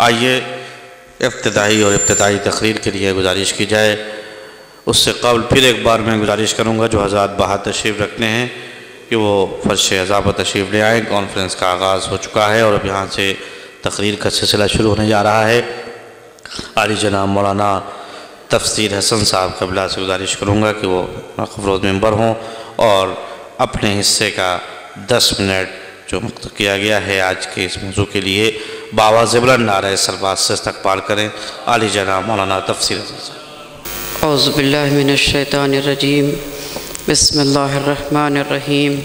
आइए इब्तिदाई और इब्तिदाई तकरीर के लिए गुजारिश की जाए। उससे कबल फिर एक बार मैं गुजारिश करूँगा जो हज़रात बाहर तशरीफ़ रखते हैं कि वो फर्श अज़ा पर तशरीफ़ ले आएँ। कॉन्फ्रेंस का आगाज़ हो चुका है और अब यहाँ से तकरीर का सिलसिला शुरू होने जा रहा है। आली जनाब मौलाना तफसीर हसन साहब कबला से गुजारिश करूँगा कि वो खबरोज मेंबर हों और अपने हिस्से का 10 मिनट जो मुक्त किया गया है आज के इस मौजू के लिए बावाज़िबला नारा सरबाज से इस्तकबाल करें। आली जनाब मौलाना तफसीर हसन साहब। औज़ु बिल्लाहि मिनश शैतानिर रजीम। बिस्मिल्लाहिर रहमानिर रहीम।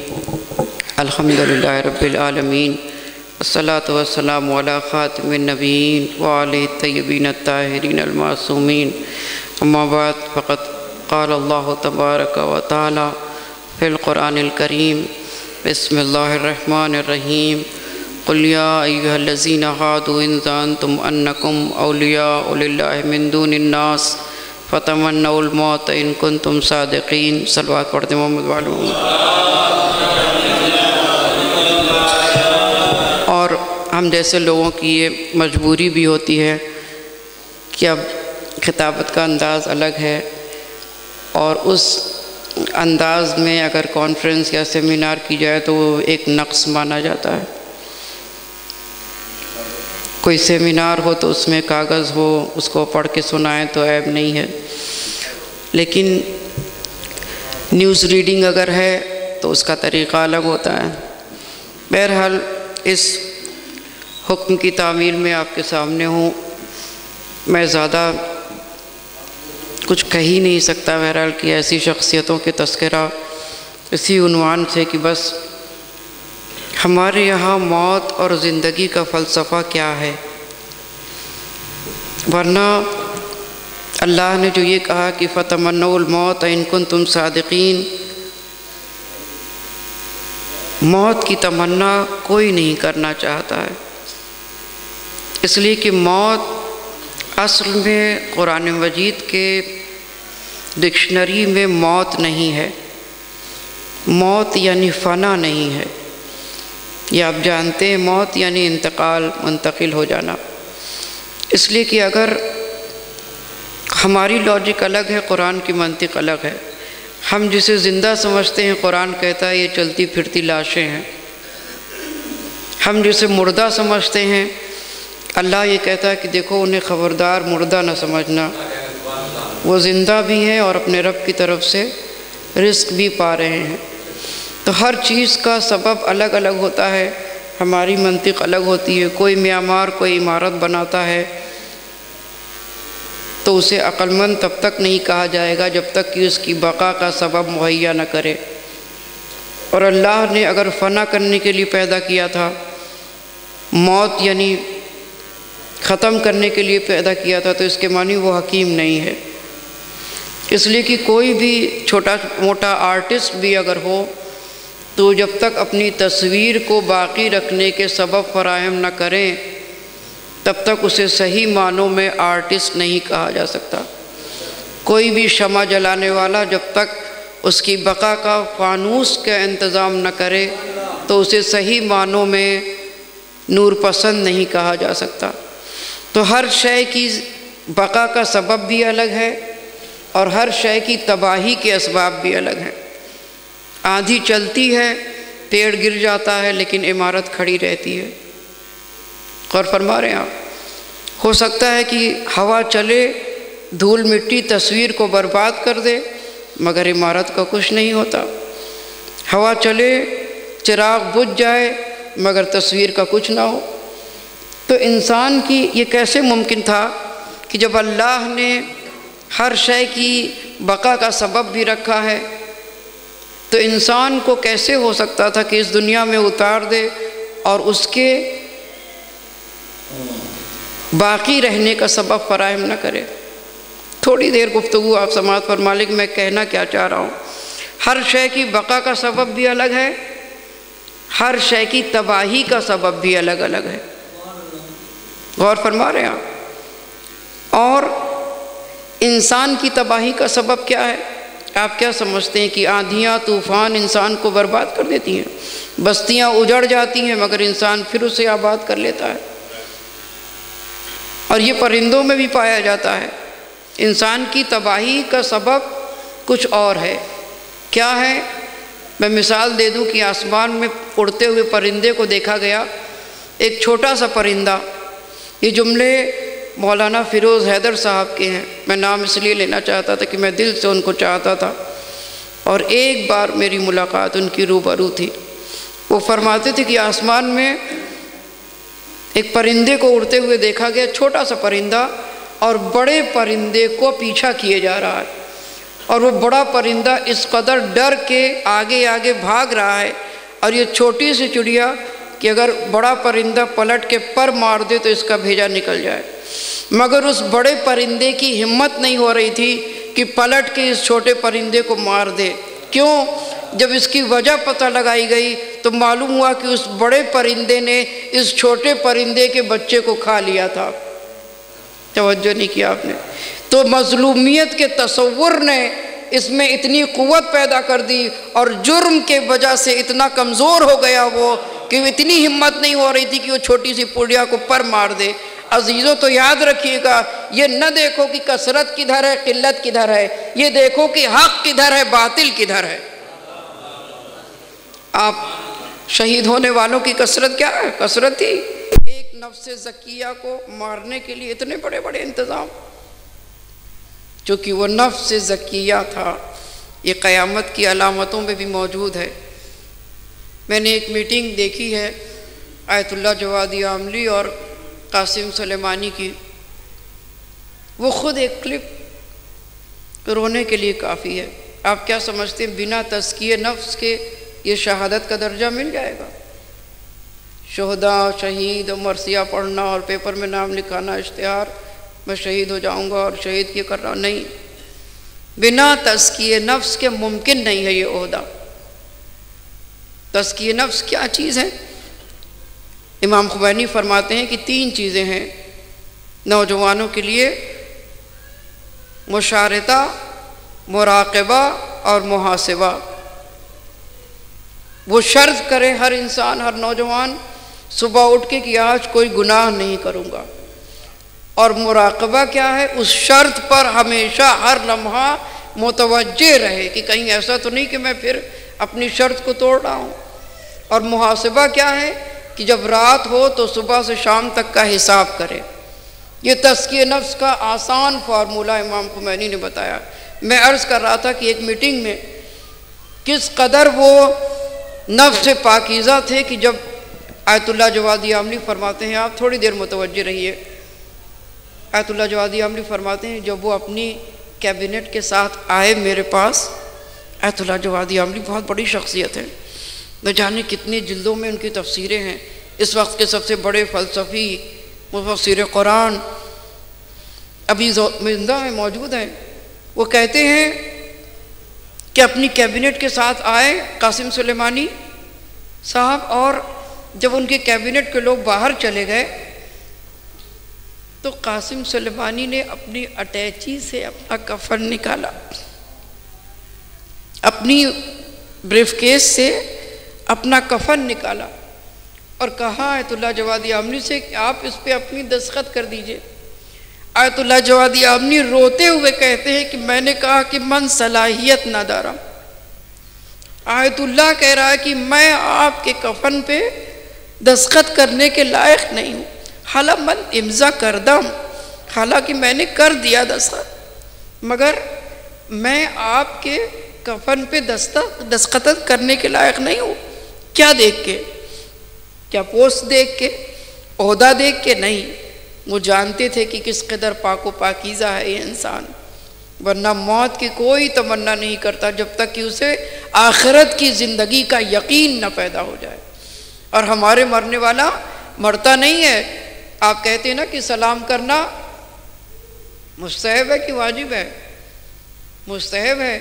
अल्हम्दुलिल्लाहि रब्बिल आलमीन। अस्सलातु वस्सलामु अला खातिमिन नबीयीन व आलि तय्यबीन अत्ताहिरीन अलमासूमीन। अम्मा बाद, फ़क़द क़ाल अल्लाहु तबारक व तआला फ़िल क़ुरानिल करीम। बिस्मिल्लाहिर रहमानिर रहीम। क़ुल या अय्युहल्लज़ीना हादू इन ज़अन्तुम अन्नकुम औलियाउ लिल्लाहि मिन दूनिन नास फ़तमन्नौल मौत इन कुन्तुम सादिक़ीन। सलवात पढ़ते मोहम्मद वाले। और हम जैसे लोगों की ये मजबूरी भी होती है कि अब खिताबत का अंदाज़ अलग है और उस अंदाज़ में अगर कॉन्फ्रेंस या सेमिनार की जाए तो वो एक नक्स माना जाता है। कोई सेमिनार हो तो उसमें कागज़ हो, उसको पढ़ के सुनाएं तो ऐब नहीं है, लेकिन न्यूज़ रीडिंग अगर है तो उसका तरीक़ा अलग होता है। बहरहाल इस हुक्म की तामील में आपके सामने हूँ, मैं ज़्यादा कुछ कह ही नहीं सकता। बहरहाल कि ऐसी शख्सियतों के तस्करा इसी उन्वान से कि बस हमारे यहाँ मौत और ज़िंदगी का फ़लसफ़ा क्या है, वरना अल्लाह ने जो ये कहा कि फ़तमन्नौल मौत इन कुन्तुम सादिक़ीन, मौत की तमन्ना कोई नहीं करना चाहता है, इसलिए कि मौत असल में क़ुरान मजीद के डिक्शनरी में मौत नहीं है। मौत यानी फ़ना नहीं है, ये आप जानते हैं। मौत यानी इंतकाल, मुंतकिल हो जाना। इसलिए कि अगर हमारी लॉजिक अलग है, कुरान की मंतिक अलग है। हम जिसे ज़िंदा समझते हैं, कुरान कहता है ये चलती फिरती लाशें हैं। हम जिसे मुर्दा समझते हैं, अल्लाह ये कहता है कि देखो उन्हें ख़बरदार मुर्दा न समझना, वो ज़िंदा भी हैं और अपने रब की तरफ से रिस्क भी पा रहे हैं। तो हर चीज़ का सबब अलग अलग होता है, हमारी मंतिक अलग होती है। कोई म्यामार, कोई इमारत बनाता है तो उसे अक्लमंद तब तक नहीं कहा जाएगा जब तक कि उसकी बका का सबब मुहैया न करे। और अल्लाह ने अगर फ़ना करने के लिए पैदा किया था, मौत यानी ख़त्म करने के लिए पैदा किया था, तो इसके मानी वो हकीम नहीं है। इसलिए कि कोई भी छोटा मोटा आर्टिस्ट भी अगर हो तो जब तक अपनी तस्वीर को बाकी रखने के सबब फराहम न करें, तब तक उसे सही मानों में आर्टिस्ट नहीं कहा जा सकता। कोई भी शमा जलाने वाला जब तक उसकी बका का फानूस का इंतज़ाम न करे तो उसे सही मानों में नूर पसंद नहीं कहा जा सकता। तो हर शय की बका का सबब भी अलग है और हर शय की तबाही के असबाब भी अलग हैं। आंधी चलती है, पेड़ गिर जाता है, लेकिन इमारत खड़ी रहती है। और फरमा रहे हैं आप, हो सकता है कि हवा चले, धूल मिट्टी तस्वीर को बर्बाद कर दे, मगर इमारत का कुछ नहीं होता। हवा चले, चिराग बुझ जाए, मगर तस्वीर का कुछ ना हो। तो इंसान की ये कैसे मुमकिन था कि जब अल्लाह ने हर शय की बका का सबब भी रखा है, तो इंसान को कैसे हो सकता था कि इस दुनिया में उतार दे और उसके बाकी रहने का सबब फराहम न करे। थोड़ी देर गुफ्तगू आप समाअत पर मालिक, मैं कहना क्या चाह रहा हूँ, हर शय की बका का सबब भी अलग है, हर शय की तबाही का सबब भी अलग अलग है। गौर फरमा रहे हैं आप। और इंसान की तबाही का सबब क्या है? आप क्या समझते हैं कि आंधियाँ, तूफ़ान इंसान को बर्बाद कर देती हैं, बस्तियाँ उजड़ जाती हैं, मगर इंसान फिर उसे आबाद कर लेता है। और ये परिंदों में भी पाया जाता है। इंसान की तबाही का सबब कुछ और है, क्या है? मैं मिसाल दे दूं कि आसमान में उड़ते हुए परिंदे को देखा गया, एक छोटा सा परिंदा। ये जुमले मौलाना फ़िरोज़ हैदर साहब के हैं, मैं नाम इसलिए लेना चाहता था कि मैं दिल से उनको चाहता था और एक बार मेरी मुलाकात उनकी रूबरू थी। वो फरमाते थे कि आसमान में एक परिंदे को उड़ते हुए देखा गया, छोटा सा परिंदा, और बड़े परिंदे को पीछा किए जा रहा है और वो बड़ा परिंदा इस कदर डर के आगे आगे भाग रहा है और ये छोटी सी चिड़िया कि अगर बड़ा परिंदा पलट के पर मार दे तो इसका भेजा निकल जाए, मगर उस बड़े परिंदे की हिम्मत नहीं हो रही थी कि पलट के इस छोटे परिंदे को मार दे। क्यों? जब इसकी वजह पता लगाई गई तो मालूम हुआ कि उस बड़े परिंदे ने इस छोटे परिंदे के बच्चे को खा लिया था। तवज्जो नहीं किया आपने। तो मजलूमियत के तसव्वुर ने इसमें इतनी क़ुव्वत पैदा कर दी और जुर्म के वजह से इतना कमज़ोर हो गया वो कि इतनी हिम्मत नहीं हो रही थी कि वो छोटी सी पुड़िया को पर मार दे। अजीज़ों, तो याद रखिएगा, ये न देखो कि कसरत किधर है, किल्लत किधर है, ये देखो कि हक़ किधर है, बातिल किधर है। आप शहीद होने वालों की कसरत क्या है? कसरत थी। एक नफ्से ज़किया को मारने के लिए इतने बड़े बड़े इंतज़ाम, चूँकि वह नफ्से ज़किया था। ये क़यामत की अलामतों में भी मौजूद है। मैंने एक मीटिंग देखी है आयतुल्लाह जवादी आमली और कासिम सुलेमानी की, वो ख़ुद एक क्लिप रोने के लिए काफ़ी है। आप क्या समझते हैं बिना तज़किए नफ्स के ये शहादत का दर्जा मिल जाएगा? शहदा, शहीद और मरसिया पढ़ना और पेपर में नाम लिखाना, इश्तिहार मैं शहीद हो जाऊंगा और शहीद की करना, नहीं, बिना तज़किए नफ्स के मुमकिन नहीं है ये ओहदा। तज़किए नफ्स क्या चीज़ है? इमाम खुमैनी फरमाते हैं कि तीन चीज़ें हैं नौजवानों के लिए, मुशारता, मुराक़बा और मुहासिबा। वो शर्त करे हर इंसान, हर नौजवान सुबह उठ के कि आज कोई गुनाह नहीं करूँगा। और मुराक़बा क्या है? उस शर्त पर हमेशा हर लम्हा मुतवज्जे रहे कि कहीं ऐसा तो नहीं कि मैं फिर अपनी शर्त को तोड़ रहा हूँ। और मुहासिबा क्या है? कि जब रात हो तो सुबह से शाम तक का हिसाब करें। ये तज़किए नफ्स का आसान फार्मूला इमाम खुमैनी ने बताया। मैं अर्ज़ कर रहा था कि एक मीटिंग में किस कदर वो नफ्स से पाकीज़ा थे कि जब आयतुल्लाह जवादी आमली फरमाते हैं, आप थोड़ी देर मुतवज्जे रहिए, आयतुल्लाह जवादी आमली फरमाते हैं जब वो अपनी कैबिनेट के साथ आए मेरे पास, आयतुल्लाह जवादी आमली बहुत बड़ी शख्सियत है, न जाने कितनी जिल्दों में उनकी तफसीरें हैं, इस वक्त के सबसे बड़े फ़लसफ़ी मुफस्सिर कुरान अभी जिंदा में मौजूद हैं। वो कहते हैं कि अपनी कैबिनेट के साथ आए कासिम सुलेमानी साहब, और जब उनके कैबिनेट के लोग बाहर चले गए तो कासिम सुलेमानी ने अपनी अटैची से अपना कफन निकाला, अपनी ब्रीफकेस से अपना कफन निकाला और कहा आयतुल्लाह जवादी आमली से कि आप इस पे अपनी दस्तखत कर दीजिए। आयतुल्लाह जवादी आमली रोते हुए कहते हैं कि मैंने कहा कि मन सलाहियत ना दारा। आयतुल्लाह कह रहा है कि मैं आपके कफन पे दस्तखत करने के लायक नहीं हूँ, हालां मन इम्ज़ा कर दम, हालांकि मैंने कर दिया दस्तखत, मगर मैं आपके कफन पे दस्तखत करने के लायक नहीं हूँ। क्या देख के? क्या पोस्ट देख के, ओहदा देख के? नहीं, वो जानते थे कि किस कदर पाको पाकीज़ा है ये इंसान, वरना मौत की कोई तमन्ना नहीं करता जब तक कि उसे आखिरत की ज़िंदगी का यकीन न पैदा हो जाए। और हमारे मरने वाला मरता नहीं है। आप कहते हैं ना कि सलाम करना मुस्तहब है कि वाजिब है? मुस्तहब है,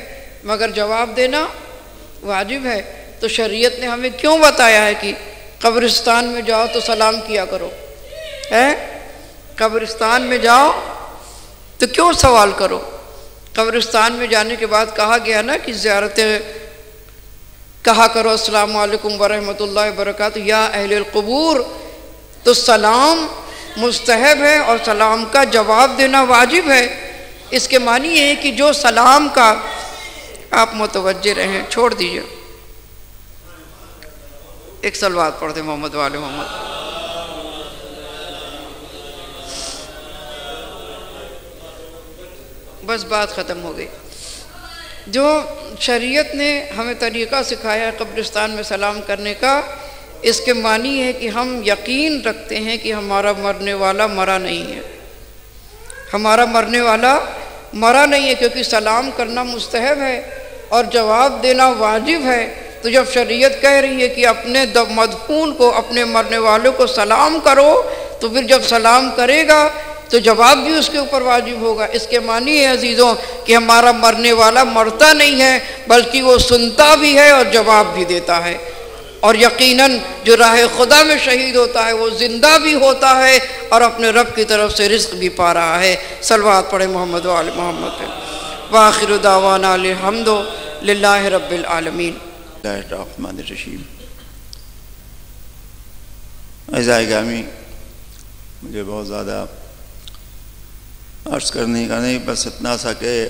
मगर जवाब देना वाजिब है। तो शरीयत ने हमें क्यों बताया है कि कब्रिस्तान में जाओ तो सलाम किया करो? है, कब्रिस्तान में जाओ तो क्यों सवाल करो? कब्रिस्तान में जाने के बाद कहा गया ना कि ज़ियारत कहा करो, अस्सलाम वालेकुम व रहमतुल्लाहि व बरकातहू या अहले अल-क़ुबूर। तो सलाम मुस्तहब है और सलाम का जवाब देना वाजिब है। इसके मानी ये है कि जो सलाम का आप मुतवज्जे रहें, छोड़ दीजिए। एक सलवात पढ़ दे मोहम्मद वाले मोहम्मद। बस बात ख़त्म हो गई। जो शरीयत ने हमें तरीक़ा सिखाया कब्रिस्तान में सलाम करने का, इसके मानी है कि हम यकीन रखते हैं कि हमारा मरने वाला मरा नहीं है, हमारा मरने वाला मरा नहीं है, क्योंकि सलाम करना मुस्तहब है और जवाब देना वाजिब है। तो जब शरीयत कह रही है कि अपने मदफून को, अपने मरने वालों को सलाम करो, तो फिर जब सलाम करेगा तो जवाब भी उसके ऊपर वाजिब होगा। इसके मानी है अजीज़ों कि हमारा मरने वाला मरता नहीं है, बल्कि वो सुनता भी है और जवाब भी देता है। और यकीनन जो राह खुदा में शहीद होता है वो ज़िंदा भी होता है और अपने रब की तरफ से रिस्क भी पा रहा है। सलवात पढ़े मोहम्मद वाले मोहम्मद। वाखिर दावाना अलहम्दु लिल्लाहि रब्बिल आलमीन। मुझे बहुत ज़्यादा अर्ज़ करने का नहीं, बस इतना सा के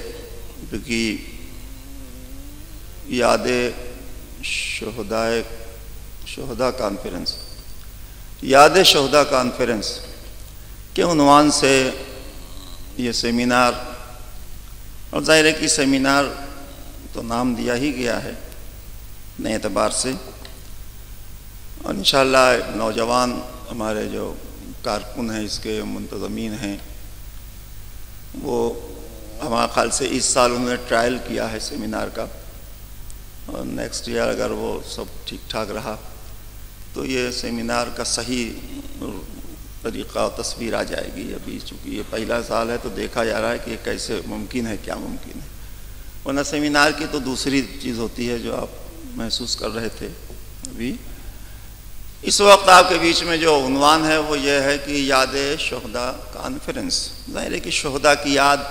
क्योंकि याद शहदा कॉन्फ्रेंस, याद शहदा कॉन्फ्रेंस के उनवान से ये सेमिनार, और ज़ाहिर है कि सेमिनार तो नाम दिया ही गया है नए एतबार से, और इंशाअल्लाह नौजवान हमारे जो कारकुन हैं इसके मुंतज़मीन हैं वो हमारे ख़्याल से इस साल उन्होंने ट्रायल किया है सेमिनार का, और नेक्स्ट ईयर अगर वो सब ठीक ठाक रहा तो ये सेमिनार का सही तरीक़ा तस्वीर आ जाएगी। अभी चूँकि ये पहला साल है तो देखा जा रहा है कि ये कैसे मुमकिन है, क्या मुमकिन है, वरना सेमिनार की तो दूसरी चीज़ होती है जो आप महसूस कर रहे थे। अभी इस वक्त आपके बीच में जो उन्वान है वो ये है कि याद शहदा कॉन्फ्रेंस। ज़ाहिर है कि शहदा की याद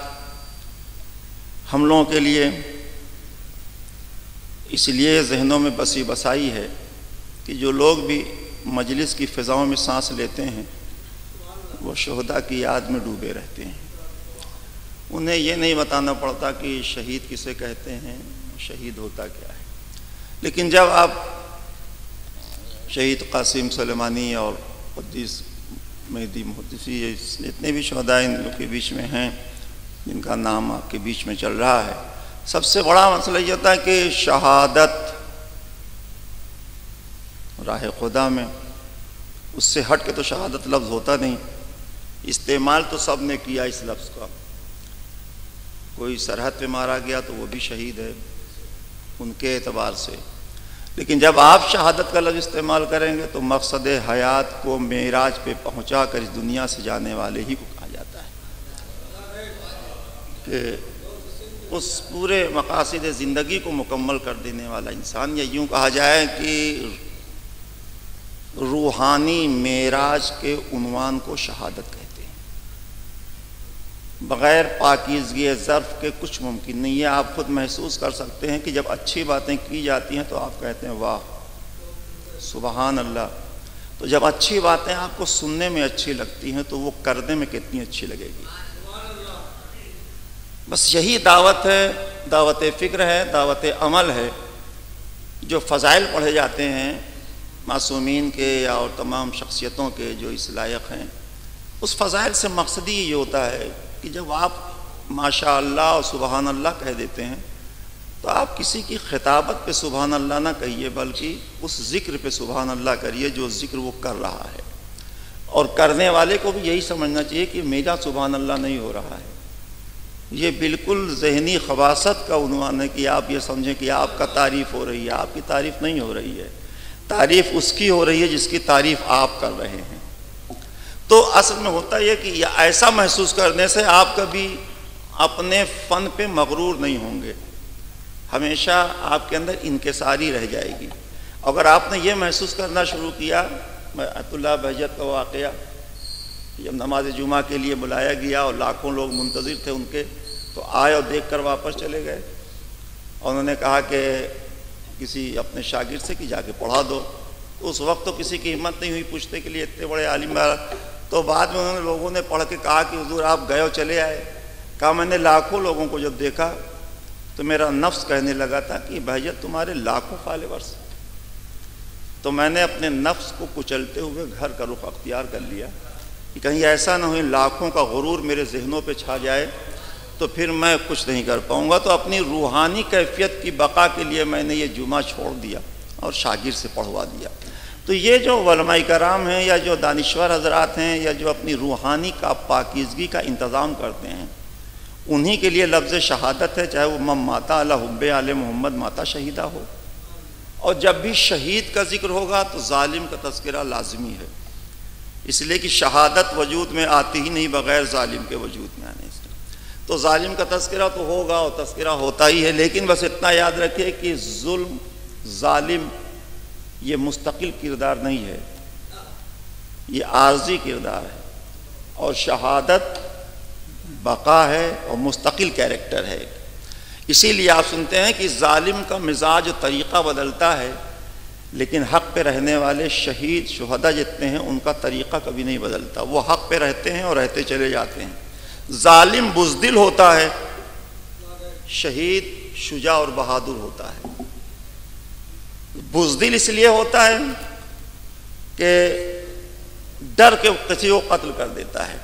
हम लोगों के लिए इसलिए जहनों में बसी बसाई है कि जो लोग भी मजलिस की फ़िज़ाओं में सांस लेते हैं वो शहदा की याद में डूबे रहते हैं। उन्हें ये नहीं बताना पड़ता कि शहीद किसे कहते हैं, शहीद होता क्या है। लेकिन जब आप शहीद कासिम सुलेमानी और मुहद्दिस मेहदी मुहद्दिसी, इतने भी शहदा इन लोग के बीच में हैं जिनका नाम आपके बीच में चल रहा है, सबसे बड़ा मसला यह था कि शहादत राह खुदा में, उससे हट के तो शहादत लफ्ज़ होता नहीं। इस्तेमाल तो सब ने किया इस लफ्ज़ का, कोई सरहद पे मारा गया तो वो भी शहीद है उनके एतबार से, लेकिन जब आप शहादत का लफ्ज़ इस्तेमाल करेंगे तो मकसद हयात को मेराज पे पहुँचा कर इस दुनिया से जाने वाले ही को कहा जाता है कि उस पूरे मकासद ज़िंदगी को मुकम्मल कर देने वाला इंसान, या यूँ कहा जाए कि रूहानी मेराज के उन्वान को शहादत कहते हैं। बग़ैर पाकीज़गी ज़र्फ़ के कुछ मुमकिन नहीं है। आप ख़ुद महसूस कर सकते हैं कि जब अच्छी बातें की जाती हैं तो आप कहते हैं वाह सुबहान अल्लाह, तो जब अच्छी बातें आपको सुनने में अच्छी लगती हैं तो वो करने में कितनी अच्छी लगेगी। बस यही दावत है, दावत फ़िक्र है, दावत अमल है। जो फ़ज़ाइल पढ़े जाते हैं मासूमीन के या और तमाम शख्सियतों के जो इस लायक हैं, उस फ़ज़ाइल से मकसद ही ये होता है कि जब आप माशा अल्लाह और सुबहान अल्लाह कह देते हैं तो आप किसी की खिताबत पे सुबहान अल्लाह ना कहिए, बल्कि उस ज़िक्र पे सुबहान अल्लाह करिए जो ज़िक्र वो कर रहा है। और करने वाले को भी यही समझना चाहिए कि मेरा सुबहान अल्लाह नहीं हो रहा है। ये बिल्कुल ज़हनी खबासत का उन्वान है कि आप ये समझें कि आपका तारीफ़ हो रही है, आपकी तारीफ़ नहीं हो रही है, तारीफ़ उसकी हो रही है जिसकी तारीफ़ आप कर रहे हैं। तो असल में होता यह कि ऐसा महसूस करने से आप कभी अपने फ़न पे मगरूर नहीं होंगे, हमेशा आपके अंदर इनकसारी रह जाएगी। अगर आपने ये महसूस करना शुरू किया, आयतुल्लाह बहजत का वाक़या जब नमाज जुमा के लिए बुलाया गया और लाखों लोग मुंतज़िर थे उनके, तो आए और देख कर वापस चले गए, और उन्होंने कहा कि किसी अपने शागिर्द से कि जाके पढ़ा दो। तो उस वक्त तो किसी की हिम्मत नहीं हुई पूछने के लिए, इतने बड़े आलिम। तो बाद में उन्होंने लोगों ने पढ़ के कहा कि हुजूर आप गए और चले आए। कहा मैंने लाखों लोगों को जब देखा तो मेरा नफ्स कहने लगा था कि भैया तुम्हारे लाखों फॉलोअर्स, तो मैंने अपने नफ्स को कुचलते हुए घर का रुख अख्तियार कर लिया कि कहीं ऐसा ना हो लाखों का गुरूर मेरे जहनों पे छा जाए तो फिर मैं कुछ नहीं कर पाऊँगा। तो अपनी रूहानी कैफियत की बका के लिए मैंने ये जुमा छोड़ दिया और शागिर से पढ़वा दिया। तो ये जो उलमाए कराम हैं या जो दानिश्वर हजरात हैं या जो अपनी रूहानी का पाकीज़गी का इंतज़ाम करते हैं, उन्हीं के लिए लफ्ज़ शहादत है, चाहे वो मम माता अला हुब्बे आले मोहम्मद माता शहीदा हो। और जब भी शहीद का जिक्र होगा तो जालिम का तस्करा लाजमी है, इसलिए कि शहादत वजूद में आती ही नहीं बग़ैर जालिम के वजूद में आने से। तो जालिम का तस्करा तो होगा और तस्करा होता ही है, लेकिन बस इतना याद रखिए कि जुल्म जालिम ये मुस्तकिल किरदार नहीं है, ये आर्जी किरदार है, और शहादत बका है और मुस्तकिल कैरेक्टर है। इसीलिए आप सुनते हैं कि जालिम का मिजाज तरीक़ा बदलता है, लेकिन हक़ पे रहने वाले शहीद शुहदा जितने हैं उनका तरीक़ा कभी नहीं बदलता, वो हक़ पे रहते हैं और रहते चले जाते हैं। जालिम बुज़दिल होता है, शहीद शुजा और बहादुर होता है। बुज़दिल इसलिए होता है कि डर के किसी को कत्ल कर देता है,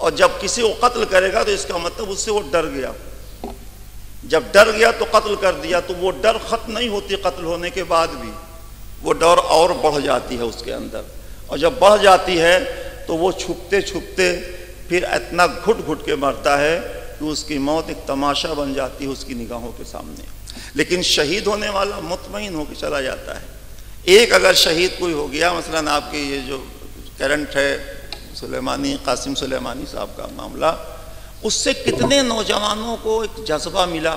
और जब किसी को कत्ल करेगा तो इसका मतलब उससे वो डर गया, जब डर गया तो कत्ल कर दिया, तो वो डर ख़त्म नहीं होती कत्ल होने के बाद भी, वो डर और बढ़ जाती है उसके अंदर, और जब बढ़ जाती है तो वो छुपते छुपते फिर इतना घुट घुट के मरता है कि उसकी मौत एक तमाशा बन जाती है उसकी निगाहों के सामने। लेकिन शहीद होने वाला मुतमईन होकर चला जाता है। एक अगर शहीद कोई हो गया, मसलन आपके ये जो करंट है सुलेमानी, कासिम सुलेमानी साहब का मामला, उससे कितने नौजवानों को एक जज्बा मिला।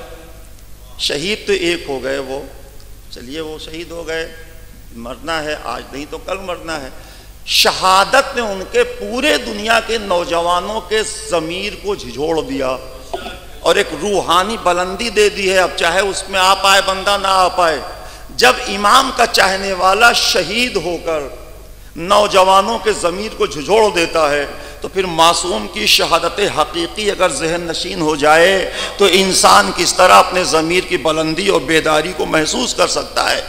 शहीद तो एक हो गए, वो चलिए वो शहीद हो गए, मरना है आज नहीं तो कल मरना है। शहादत ने उनके पूरे दुनिया के नौजवानों के ज़मीर को झिझोड़ दिया और एक रूहानी बुलंदी दे दी है। अब चाहे उसमें आ पाए बंदा ना आ पाए, जब इमाम का चाहने वाला शहीद होकर नौजवानों के ज़मीर को झुझोड़ देता है तो फिर मासूम की शहादत हकीकी अगर जहन नशीन हो जाए तो इंसान किस तरह अपने ज़मीर की बुलंदी और बेदारी को महसूस कर सकता है।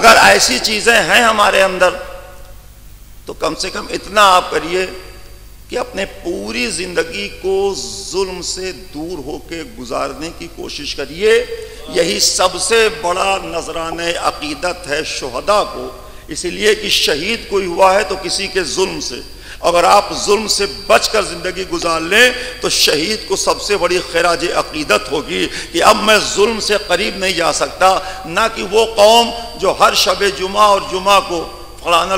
अगर ऐसी चीज़ें हैं हमारे अंदर तो कम से कम इतना आप करिए कि अपने पूरी ज़िंदगी को जुल्म से दूर होकर गुजारने की कोशिश करिए। यही सबसे बड़ा नजराने अक़ीदत है शुहदा को, इसलिए कि शहीद कोई हुआ है तो किसी के जुल्म से। अगर आप जुल्म से बचकर ज़िंदगी गुजार लें तो शहीद को सबसे बड़ी खराज अक़ीदत होगी कि अब मैं जुल्म से करीब नहीं जा सकता, ना कि वो कौम जो हर शब जुमा और जुमा को फ़लान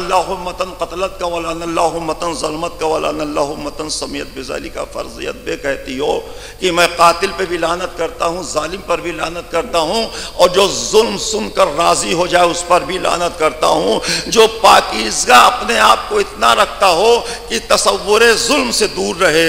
मतन कतलत का वलान मतन ज़लमत का वलान मतन समीयत बेजाली का फ़र्जियत बे कहती हो कि मैं कातिल पर भी लानत करता हूँ, ज़ालिम पर भी लानत करता हूँ, और जो जुल्म सुनकर राज़ी हो जाए उस पर भी लानत करता हूँ। जो पाकीज़गा अपने आप को इतना रखता हो कि तसव्वुर जुल्म से दूर रहे,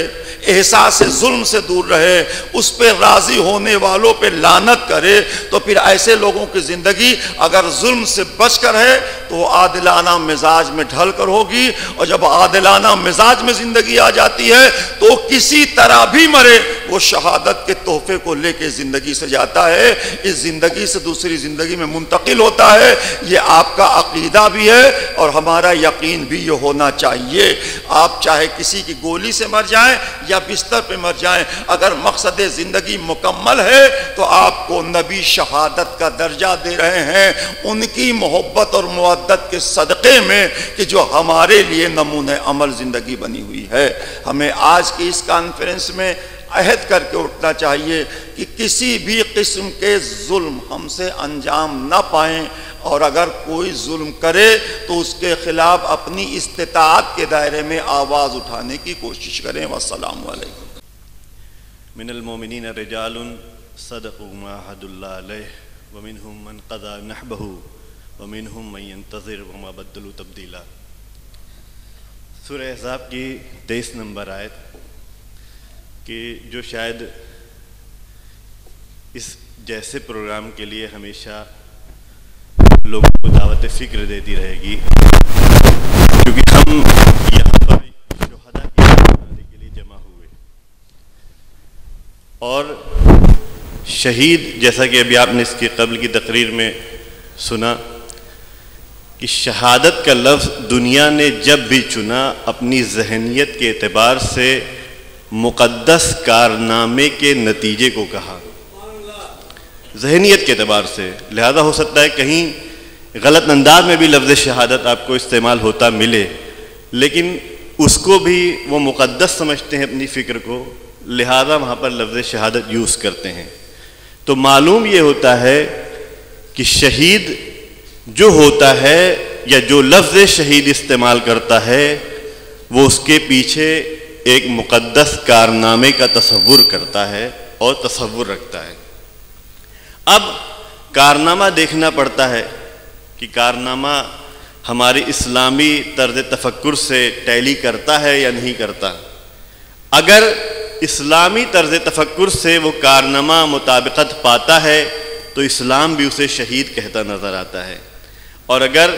एहसास जुल्म से दूर रहे, उस पर राज़ी होने वालों पर लानत करे, तो फिर ऐसे लोगों की ज़िंदगी अगर जुल्म से बच कर है तो आदिलाना मिजाज में ढल कर होगी, और जब आदिलाना मिजाज में जिंदगी आ जाती है तो किसी तरह भी मरे वो शहादत के तोहफे को लेके जिंदगी से जाता है, इस जिंदगी से दूसरी जिंदगी में मुंतकिल होता है। ये आपका अकीदा भी है और हमारा यकीन भी ये होना चाहिए। आप चाहे किसी की गोली से मर जाएं या बिस्तर पे मर जाएं, अगर मकसद जिंदगी मुकम्मल है तो आपको नबी शहादत का दर्जा दे रहे हैं उनकी मोहब्बत और मुअद्दत के सदक़े में कि जो हमारे लिए नमूने अमल ज़िंदगी बनी हुई है। हमें आज की इस कॉन्फ्रेंस में अहद करके उठना चाहिए कि किसी भी किस्म के जुल्म हमसे अंजाम ना पाएं, और अगर कोई जुल्म करे तो उसके ख़िलाफ़ अपनी इस्तिताअत के दायरे में आवाज़ उठाने की कोशिश करें। वस्सलामु अलैकुम। मिनल मोमिनीन रिजालुन सदक़ू मा अहदुल्लाह अलैह व मिनहुम मन क़ज़ा नहबहू व मिनहुम मन यंतज़िर व मा बद्दलू तब्दीला। सूरह अहज़ाब की 23 नंबर आयत कि जो शायद इस जैसे प्रोग्राम के लिए हमेशा लोगों को दावत फ़िक्र देती रहेगी, क्योंकि हम यहाँ और शहीद, जैसा कि अभी आपने इसके कब्ल की तकरीर में सुना कि शहादत का लफ्ज़ दुनिया ने जब भी चुना अपनी जहनीत के एतबार से मुक़द्दस कारनामे के नतीजे को कहा, जहनीत के एतबार से। लिहाजा हो सकता है कहीं गलत अंदाज में भी लफ्ज़ शहादत आपको इस्तेमाल होता मिले, लेकिन उसको भी वो मुक़द्दस समझते हैं अपनी फ़िक्र को, लिहाजा वहाँ पर लफ्ज़ शहादत यूज़ करते हैं। तो मालूम ये होता है कि शहीद जो होता है या जो लफ्ज़ शहीद इस्तेमाल करता है वो उसके पीछे एक मुक़द्दस कारनामे का तस्वुर करता है और तस्वुर रखता है। अब कारनामा देखना पड़ता है कि कारनामा हमारे इस्लामी तर्ज तफक्कुर से टैली करता है या नहीं करता। अगर इस्लामी तर्ज तफक्कुर से वो कारनामा मुताबिकत पाता है तो इस्लाम भी उसे शहीद कहता नज़र आता है, और अगर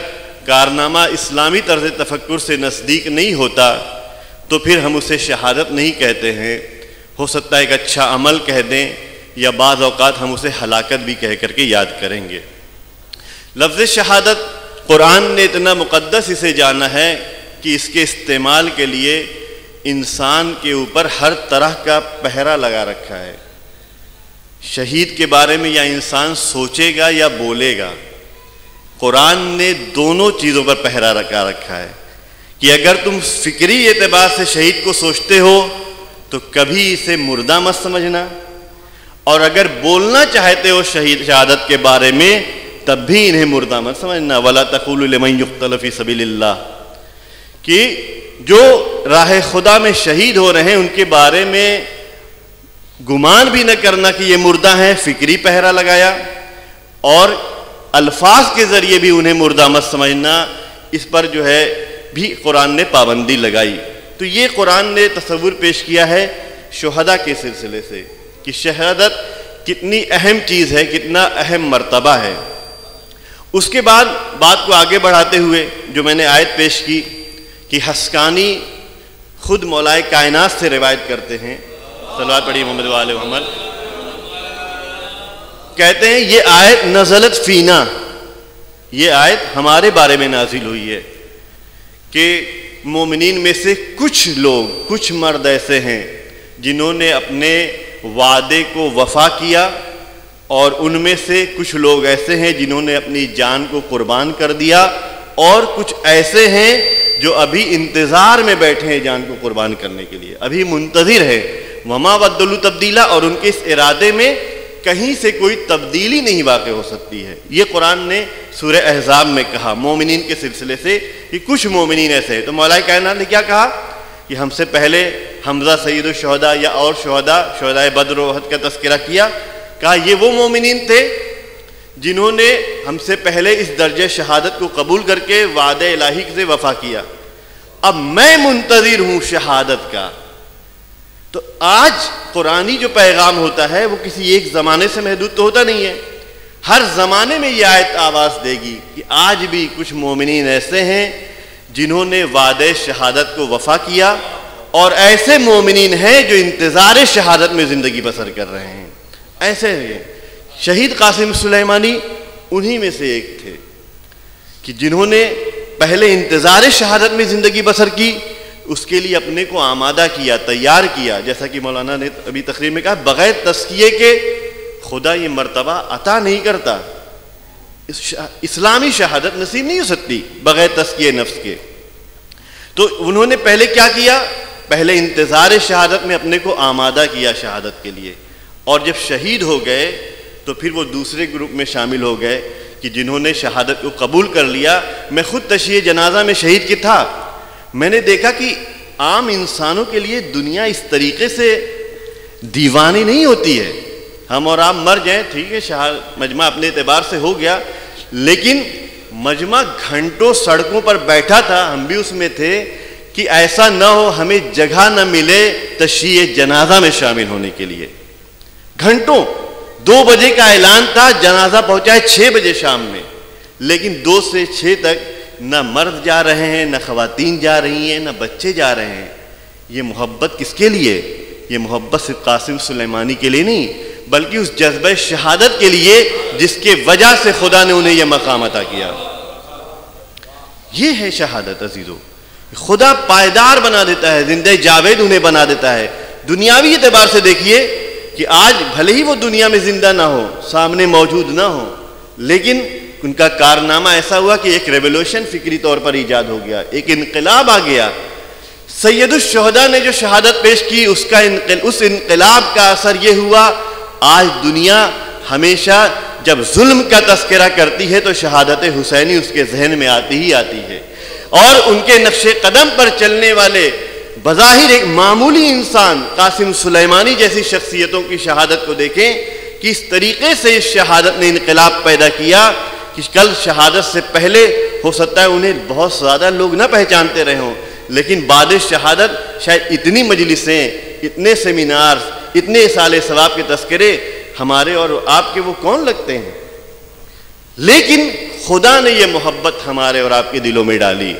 कारनामा इस्लामी तर्ज तफक्कुर से नज़दीक नहीं होता तो फिर हम उसे शहादत नहीं कहते हैं। हो सकता है एक अच्छा अमल कह दें या बाज़ औक़ात हम उसे हलाकत भी कह करके याद करेंगे। लफ्ज़ शहादत क़ुरान ने इतना मुक़द्दस इसे जाना है कि इसके इस्तेमाल के लिए इंसान के ऊपर हर तरह का पहरा लगा रखा है। शहीद के बारे में या इंसान सोचेगा या बोलेगा, कुरान ने दोनों चीज़ों पर पहरा लगा रखा है कि अगर तुम फिक्री एतबार से शहीद को सोचते हो तो कभी इसे मुर्दा मत समझना, और अगर बोलना चाहते हो शहीद शहादत के बारे में तब भी इन्हें मुर्दा मत समझना। वला तक़ूलू लिमन युक़्तलु फ़ी सबीलिल्लाह, कि जो राह खुदा में शहीद हो रहे हैं उनके बारे में गुमान भी न करना कि ये मुर्दा है, फिक्री पहरा लगाया, और अल्फाज के ज़रिए भी उन्हें मुर्दा मत समझना, इस पर जो है भी कुरान ने पाबंदी लगाई। तो ये कुरान ने तस्वुर पेश किया है शहादा के सिलसिले से कि शहादत कितनी अहम चीज़ है, कितना अहम मर्तबा है। उसके बाद बात को आगे बढ़ाते हुए जो मैंने आयत पेश की कि हस्कानी खुद मौलाए कायनात से रिवायत करते हैं, सल्लल्लाहु अलैहि मोहम्मद, कहते हैं ये आयत नज़लत फ़ीना, ये आयत हमारे बारे में नाजिल हुई है कि मोमिनीन में से कुछ लोग, कुछ मर्द ऐसे हैं जिन्होंने अपने वादे को वफा किया, और उनमें से कुछ लोग ऐसे हैं जिन्होंने अपनी जान को कुर्बान कर दिया, और कुछ ऐसे हैं जो अभी इंतज़ार में बैठे हैं जान को कुर्बान करने के लिए, अभी मुंतज़िर है वमा बदलू तब्दीला, और उनके इस इरादे में कहीं से कोई तब्दीली नहीं वाक़ हो सकती है। ये कुरान ने सूरह अहज़ाब में कहा मोमिनीन के सिलसिले से कि कुछ मोमिनीन ऐसे हैं। तो मौलाए कायनात ने क्या कहा कि हमसे पहले हमज़ा सैयद शहदा या और शहदा, शहदाए बद्र ओहद का तस्करा किया, कहा ये वो मोमिनीन थे जिन्होंने हमसे पहले इस दर्जे शहादत को कबूल करके वादे इलाही से वफा किया। अब मैं मुंतज़िर हूँ शहादत का। तो आज कुरानी जो पैगाम होता है वो किसी एक ज़माने से महदूद तो होता नहीं है, हर ज़माने में ये आयत आवाज़ देगी कि आज भी कुछ मोमिनीन ऐसे हैं जिन्होंने वादे शहादत को वफा किया, और ऐसे मोमिनीन हैं जो इंतज़ार शहादत में ज़िंदगी बसर कर रहे हैं। ऐसे हैं शहीद कासिम सुलेमानी, उन्हीं में से एक थे कि जिन्होंने पहले इंतज़ार शहादत में ज़िंदगी बसर की, उसके लिए अपने को आमादा किया, तैयार किया, जैसा कि मौलाना ने अभी तकरीर में कहा बग़ैर तस्किए के खुदा ये मर्तबा अता नहीं करता, इस्लामी शहादत नसीब नहीं हो सकती बग़ैर तस्किए नफ्स के। तो उन्होंने पहले क्या किया, पहले इंतज़ार शहादत में अपने को आमादा किया शहादत के लिए, और जब शहीद हो गए तो फिर वो दूसरे ग्रुप में शामिल हो गए कि जिन्होंने शहादत को कबूल कर लिया। मैं ख़ुद तशहीए जनाजा में शहीद की था, मैंने देखा कि आम इंसानों के लिए दुनिया इस तरीके से दीवानी नहीं होती है। हम और आप मर जाएं, ठीक है, मजमा अपने एतबार से हो गया, लेकिन मजमा घंटों सड़कों पर बैठा था, हम भी उसमें थे कि ऐसा ना हो हमें जगह ना मिले तशहीए जनाजा में शामिल होने के लिए। घंटों 2 बजे का ऐलान था, जनाजा पहुंचाए 6 बजे शाम में, लेकिन 2 से 6 तक ना मर्द जा रहे हैं, ना ख़वातीन जा रही हैं, ना बच्चे जा रहे हैं। ये मोहब्बत किसके लिए? ये मोहब्बत सिर्फ कासिम सुलेमानी के लिए नहीं बल्कि उस जज्बे शहादत के लिए जिसके वजह से खुदा ने उन्हें यह मकाम अता किया। ये है शहादत अजीजों, खुदा पायदार बना देता है, जिंदा जावेद उन्हें बना देता है। दुनियावी एतबार से देखिए कि आज भले ही वो दुनिया में जिंदा ना हो, सामने मौजूद ना हो, लेकिन उनका कारनामा ऐसा हुआ कि एक रेवोल्यूशन फिक्री तौर पर ईजाद हो गया, एक इनकलाब आ गया। सैयदुश शुहदा ने जो शहादत पेश की उसका उस इनकलाब का असर ये हुआ, आज दुनिया हमेशा जब जुल्म का तस्करा करती है तो शहादत हुसैनी उसके जहन में आती ही आती है। और उनके नक्शे कदम पर चलने वाले बज़ाहिर एक मामूली इंसान कासिम सुलेमानी जैसी शख्सियतों की शहादत को देखें कि इस तरीके से इस शहादत ने इनकलाब पैदा किया कि कल शहादत से पहले हो सकता है उन्हें बहुत ज़्यादा लोग ना पहचानते रहे हों, लेकिन बाद शहादत शायद इतनी मजलिसें, इतने सेमिनार्स, इतने साले सवाब के तस्करे हमारे और आपके वो कौन लगते हैं। लेकिन खुदा ने ये मोहब्बत हमारे और आपके दिलों में डाली।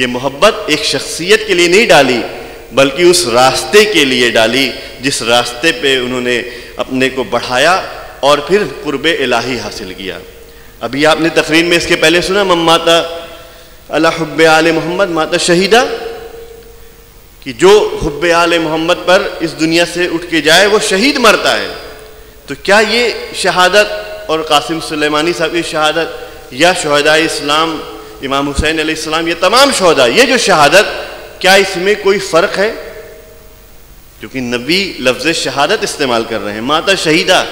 ये मोहब्बत एक शख्सियत के लिए नहीं डाली बल्कि उस रास्ते के लिए डाली जिस रास्ते पे उन्होंने अपने को बढ़ाया और फिर कुर्बे इलाही हासिल किया। अभी आपने तकरीर में इसके पहले सुना मम्माता अला हुब्बे आले मोहम्मद माता शहीदा, कि जो हुब्बे आले मोहम्मद पर इस दुनिया से उठ के जाए वो शहीद मरता है। तो क्या ये शहादत और कासिम सुलेमानी साहब की शहादत या शुहदा इस्लाम इमाम हुसैन अलैहिस्सलाम, ये तमाम शहादा, ये जो शहादत, क्या इसमें कोई फ़र्क है? क्योंकि नबी लफ्ज़ शहादत इस्तेमाल कर रहे हैं माता शहीदा,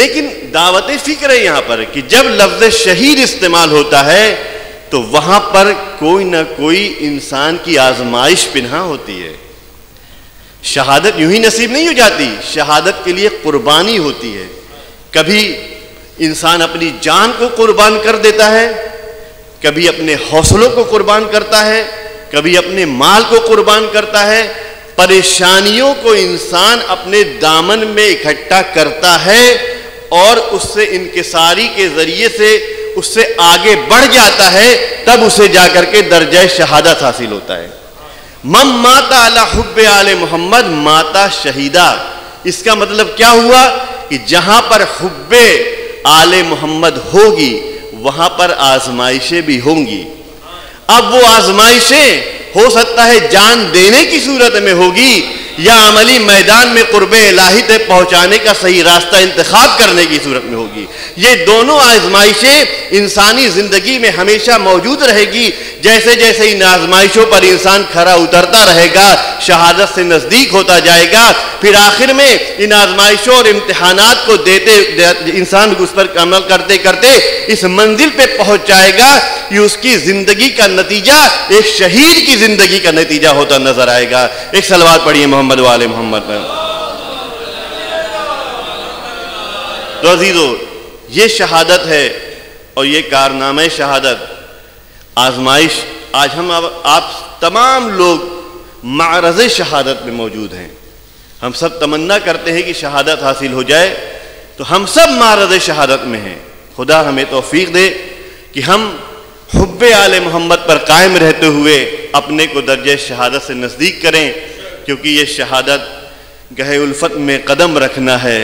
लेकिन दावत फ़िक्र है यहाँ पर कि जब लफ्ज़ शहीद इस्तेमाल होता है तो वहाँ पर कोई ना कोई इंसान की आजमाइश पिन्हा होती है। शहादत यूं ही नसीब नहीं हो जाती, शहादत के लिए कुर्बानी होती है। कभी इंसान अपनी जान को कुर्बान कर देता है, कभी अपने हौसलों को कुर्बान करता है, कभी अपने माल को कुर्बान करता है। परेशानियों को इंसान अपने दामन में इकट्ठा करता है और उससे इंकिसारी के जरिए से उससे आगे बढ़ जाता है, तब उसे जाकर के दर्जा शहादत हासिल होता है। मम माता अला हुब्बे आले मोहम्मद माता शहीदा, इसका मतलब क्या हुआ कि जहां पर हुब्बे आले मोहम्मद होगी वहां पर आजमाइशें भी होंगी। अब वो आजमाइशें हो सकता है जान देने की सूरत में होगी या अमली मैदान में कुर्बे इलाही तक पहुंचाने का सही रास्ता इंतखाब करने की सूरत में होगी। ये दोनों आजमाइशें इंसानी जिंदगी में हमेशा मौजूद रहेगी। जैसे जैसे इन आजमाइशों पर इंसान खरा उतरता रहेगा, शहादत से नज़दीक होता जाएगा, फिर आखिर में इन आजमाइशों और इम्तहानात को देते इंसान उस पर अमल करते करते इस मंजिल पर पहुँच जाएगा कि उसकी जिंदगी का नतीजा एक शहीद की जिंदगी का नतीजा होता नजर आएगा। एक सलवात पढ़िए मोहम्मद वाले मोहम्मद पर। तो अजीजों, ये शहादत है और ये कारनामे शहादत आजमाइश। आज हम आप तमाम लोग मारज़े शहादत में मौजूद हैं। हम सब तमन्ना करते हैं कि शहादत हासिल हो जाए, तो हम सब मारज़े शहादत में हैं। खुदा हमें तौफीक दे कि हम हुब्बे आले मोहम्मद पर कायम रहते हुए अपने को दर्जे शहादत से नज़दीक करें, क्योंकि ये शहादत गहे उल्फत में कदम रखना है।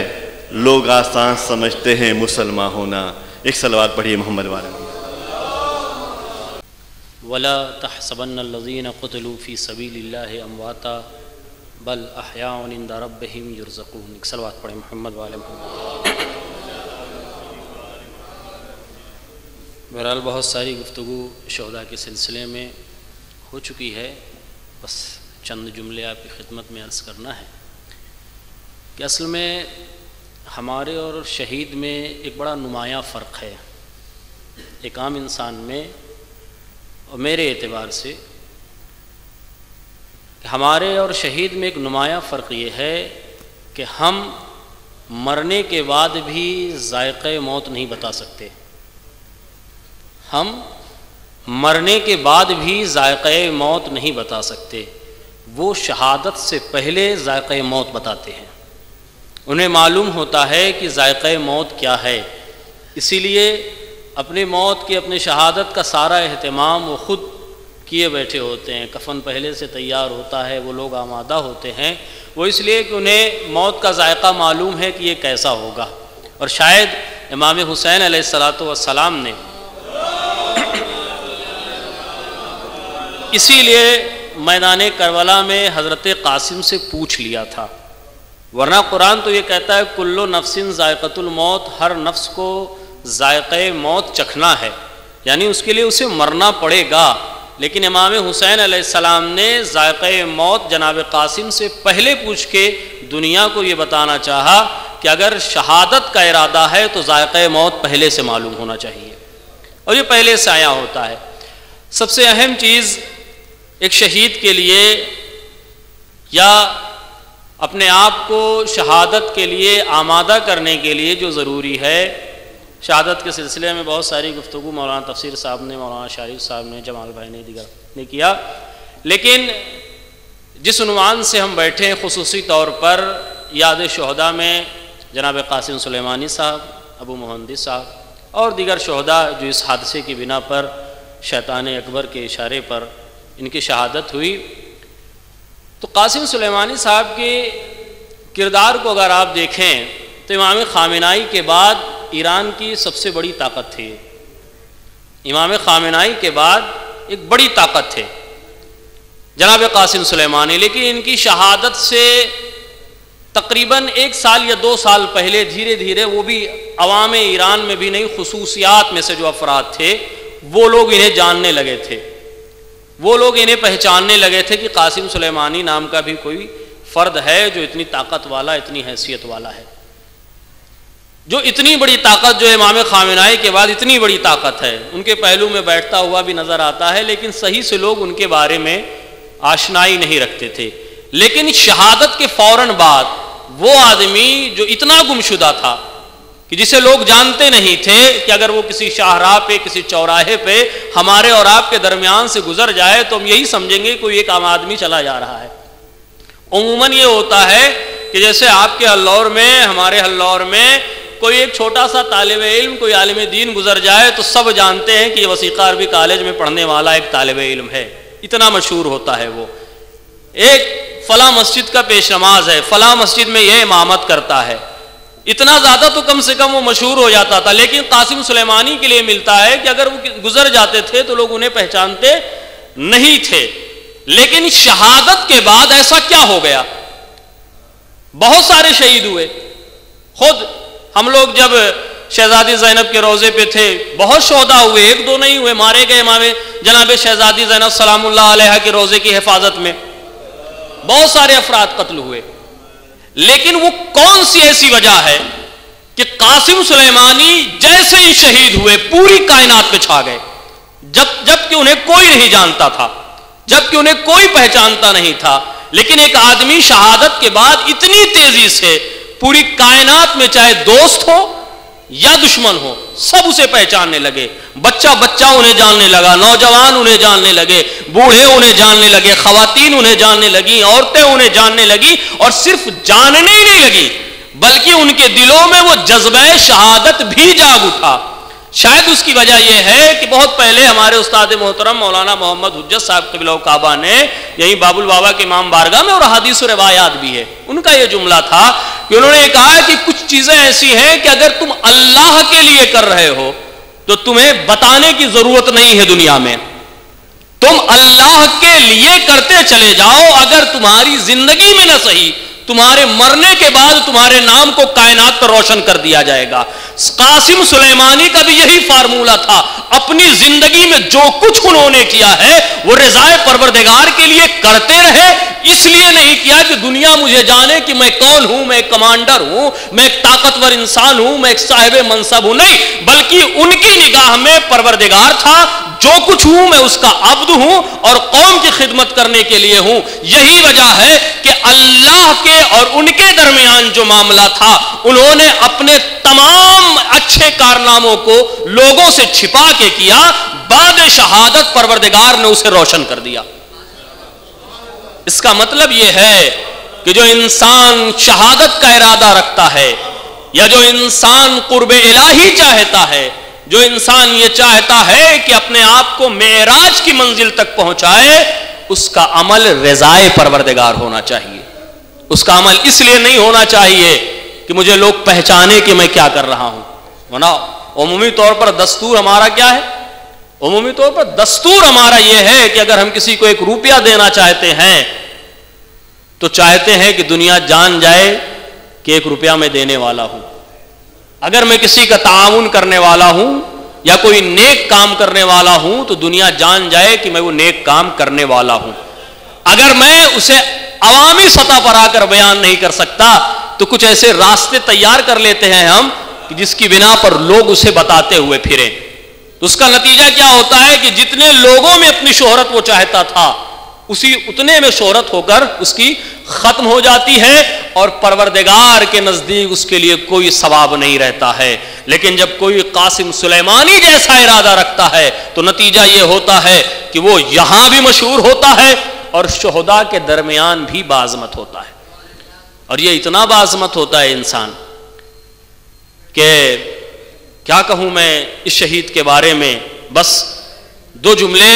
लोग आसान समझते हैं मुसलमान होना। एक सलवात पढ़िए मोहम्मद वाले। वला तहसबन्नल्लज़ीना क़ुतिलू फ़ी सबीलिल्लाहि अमवाता बल अहयाउन इंदा रब्बिहिम युरज़क़ून। एक सलवात पढ़िए मोहम्मद वाले। बहरहाल बहुत सारी गुफ्तगू शहदा के सिलसिले में हो चुकी है, बस चंद जुमले आपकी खिदमत में अर्ज़ करना है कि असल में हमारे और शहीद में एक बड़ा नुमाया फ़र्क है। एक आम इंसान में और मेरे एतबार से हमारे और शहीद में एक नुमाया फ़र्क ये है कि हम मरने के बाद भी जायक़े मौत नहीं बता सकते। हम मरने के बाद भी जायक़े मौत नहीं बता सकते, वो शहादत से पहले जायक़े मौत बताते हैं। उन्हें मालूम होता है कि जायक़े मौत क्या है, इसीलिए अपने मौत के अपने शहादत का सारा एहतमाम वो ख़ुद किए बैठे होते हैं। कफन पहले से तैयार होता है, वो लोग आमादा होते हैं, वो इसलिए कि उन्हें मौत का जायका मालूम है कि ये कैसा होगा। और शायद इमाम हुसैन अलैहिस्सलातु वस्सलाम ने इसीलिए मैदान करबला में हज़रत कासिम से पूछ लिया था, वरना कुरान तो ये कहता है कुल्लो नफ्सिन जायक़तुल मौत, हर नफ्स को जायक़े मौत चखना है, यानी उसके लिए उसे मरना पड़ेगा। लेकिन इमाम हुसैन अलैहिस्सलाम ने जायक़े मौत जनाब कासिम से पहले पूछ के दुनिया को ये बताना चाहा कि अगर शहादत का इरादा है तो जायक़े मौत पहले से मालूम होना चाहिए, और ये पहले से आया होता है। सबसे अहम चीज़ एक शहीद के लिए या अपने आप को शहादत के लिए आमादा करने के लिए जो ज़रूरी है, शहादत के सिलसिले में बहुत सारी गुफ्तगू मौलाना तफसीर साहब ने, मौलाना शारिफ साहब ने, जमाल भाई ने, दिगर ने किया, लेकिन जिस उन्वान से हम बैठे हैं खुसूसी तौर पर याद शहदा में जनाब कासिम सुलेमानी साहब, अबू मोहन्नदी साहब और दीगर शहदा जो इस हादसे की बिना पर शैतान अकबर के इशारे पर इनकी शहादत हुई, तो कासिम सुलेमानी साहब के किरदार को अगर आप देखें तो इमाम खामेनाई के बाद ईरान की सबसे बड़ी ताकत थी। इमाम खामेनाई के बाद एक बड़ी ताकत थे जनाब कासिम सुलेमानी। लेकिन इनकी शहादत से तकरीबन 1 साल या 2 साल पहले धीरे धीरे वो भी अवाम ईरान में भी नहीं, खुसूसियात में से जो अफराद थे वो लोग इन्हें जानने लगे थे, वो लोग इन्हें पहचानने लगे थे कि कासिम सुलेमानी नाम का भी कोई फ़र्द है जो इतनी ताकत वाला, इतनी हैसियत वाला है, जो इतनी बड़ी ताकत, जो इमाम खामेनाई के बाद इतनी बड़ी ताकत है, उनके पहलू में बैठता हुआ भी नज़र आता है। लेकिन सही से लोग उनके बारे में आशनाई नहीं रखते थे। लेकिन शहादत के फ़ौरन बाद वो आदमी जो इतना गुमशुदा था कि जिसे लोग जानते नहीं थे कि अगर वो किसी शाहराह पे, किसी चौराहे पे हमारे और आपके दरमियान से गुजर जाए तो हम यही समझेंगे कोई एक आम आदमी चला जा रहा है। उमूमन ये होता है कि जैसे आपके हल्लौर में, हमारे हल्लौर में कोई एक छोटा सा तालिब इल्म, कोई आलिम दीन गुजर जाए तो सब जानते हैं कि ये वसीक़ा अरबी कॉलेज में पढ़ने वाला एक तालिब इल्म है, इतना मशहूर होता है वो। एक फला मस्जिद का पेश नमाज है, फला मस्जिद में यह इमामत करता है, इतना ज़्यादा तो कम से कम वो मशहूर हो जाता था। लेकिन कासिम सुलेमानी के लिए मिलता है कि अगर वो गुजर जाते थे तो लोग उन्हें पहचानते नहीं थे। लेकिन शहादत के बाद ऐसा क्या हो गया? बहुत सारे शहीद हुए। खुद हम लोग जब शहजादी ज़ैनब के रोज़े पे थे, बहुत शोदा हुए, 1-2 नहीं हुए मारे गए इमामे जनाब शहजादी ज़ैनब सलामुल्लाह अलैहा के रोज़े की हिफाजत में, बहुत सारे अफराद कत्ल हुए। लेकिन वो कौन सी ऐसी वजह है कि कासिम सुलेमानी जैसे ही शहीद हुए पूरी कायनात पे छा गए, जबकि उन्हें कोई नहीं जानता था, जबकि उन्हें कोई पहचानता नहीं था। लेकिन एक आदमी शहादत के बाद इतनी तेजी से पूरी कायनात में, चाहे दोस्त हो या दुश्मन हो, सब उसे पहचानने लगे। बच्चा बच्चा उन्हें जानने लगा, नौजवान उन्हें जानने लगे, बूढ़े उन्हें जानने लगे, खवातीन उन्हें जानने लगी, औरतें उन्हें जानने लगी। और सिर्फ जानने ही नहीं लगी बल्कि उनके दिलों में वो जज्बे शहादत भी जाग उठा। शायद उसकी वजह यह है कि बहुत पहले हमारे उस्ताद मोहतरम मौलाना मोहम्मद हुज्जत साहब क़िबला काबा ने यही बाबुल बाबा के इमाम बारगाह में, और हदीस और रिवायात भी है, उनका यह जुमला था कि उन्होंने कहा कि कुछ चीज़ें ऐसी हैं कि अगर तुम अल्लाह के लिए कर रहे हो तो तुम्हें बताने की ज़रूरत नहीं है दुनिया में। तुम अल्लाह के लिए करते चले जाओ, अगर तुम्हारी ज़िंदगी में ना सही, तुम्हारे मरने के बाद तुम्हारे नाम को कायनात पर रोशन कर दिया जाएगा। कासिम सुलेमानी का भी यही फार्मूला था। अपनी जिंदगी में जो कुछ उन्होंने किया है वो रज़ाए परवरदिगार के लिए करते रहे, इसलिए नहीं किया कि दुनिया मुझे जाने कि मैं कौन हूं, मैं एक कमांडर हूं, मैं एक ताकतवर इंसान हूं, मैं एक साहिब मनसब हूं, नहीं, बल्कि उनकी निगाह में परवरदिगार था, जो कुछ हूं मैं उसका अब्द हूं और कौम की खिदमत करने के लिए हूं। यही वजह है कि अल्लाह के और उनके दरमियान जो मामला था, उन्होंने अपने तमाम अच्छे कारनामों को लोगों से छिपा के किया, बाद शहादत परवरदिगार ने उसे रोशन कर दिया। इसका मतलब यह है कि जो इंसान शहादत का इरादा रखता है, या जो इंसान कुर्ब इलाही चाहता है, जो इंसान ये चाहता है कि अपने आप को मेराज की मंजिल तक पहुंचाए, उसका अमल रज़ाए परवरदिगार होना चाहिए। उसका अमल इसलिए नहीं होना चाहिए कि मुझे लोग पहचाने कि मैं क्या कर रहा हूँ। वरना उमूमी तौर पर दस्तूर हमारा क्या है, उमूमी तौर पर दस्तूर हमारा यह है कि अगर हम किसी को एक रुपया देना चाहते हैं तो चाहते हैं कि दुनिया जान जाए कि एक रुपया मैं देने वाला हूँ। अगर मैं किसी का ताउन करने वाला हूँ या कोई नेक काम करने वाला हूँ तो दुनिया जान जाए कि मैं वो नेक काम करने वाला हूँ। अगर मैं उसे अवामी सतह पर आकर बयान नहीं कर सकता तो कुछ ऐसे रास्ते तैयार कर लेते हैं हम कि जिसकी बिना पर लोग उसे बताते हुए फिरें। तो उसका नतीजा क्या होता है कि जितने लोगों में अपनी शोहरत वो चाहता था उसी उतने में शोहरत होकर उसकी खत्म हो जाती है और परवरदिगार के नजदीक उसके लिए कोई सवाब नहीं रहता है। लेकिन जब कोई कासिम सुलेमानी जैसा इरादा रखता है तो नतीजा ये होता है कि वो यहां भी मशहूर होता है और शोहदा के दरमियान भी बाजमत होता है। और ये इतना बाजमत होता है इंसान के क्या कहूं मैं इस शहीद के बारे में। बस दो जुमले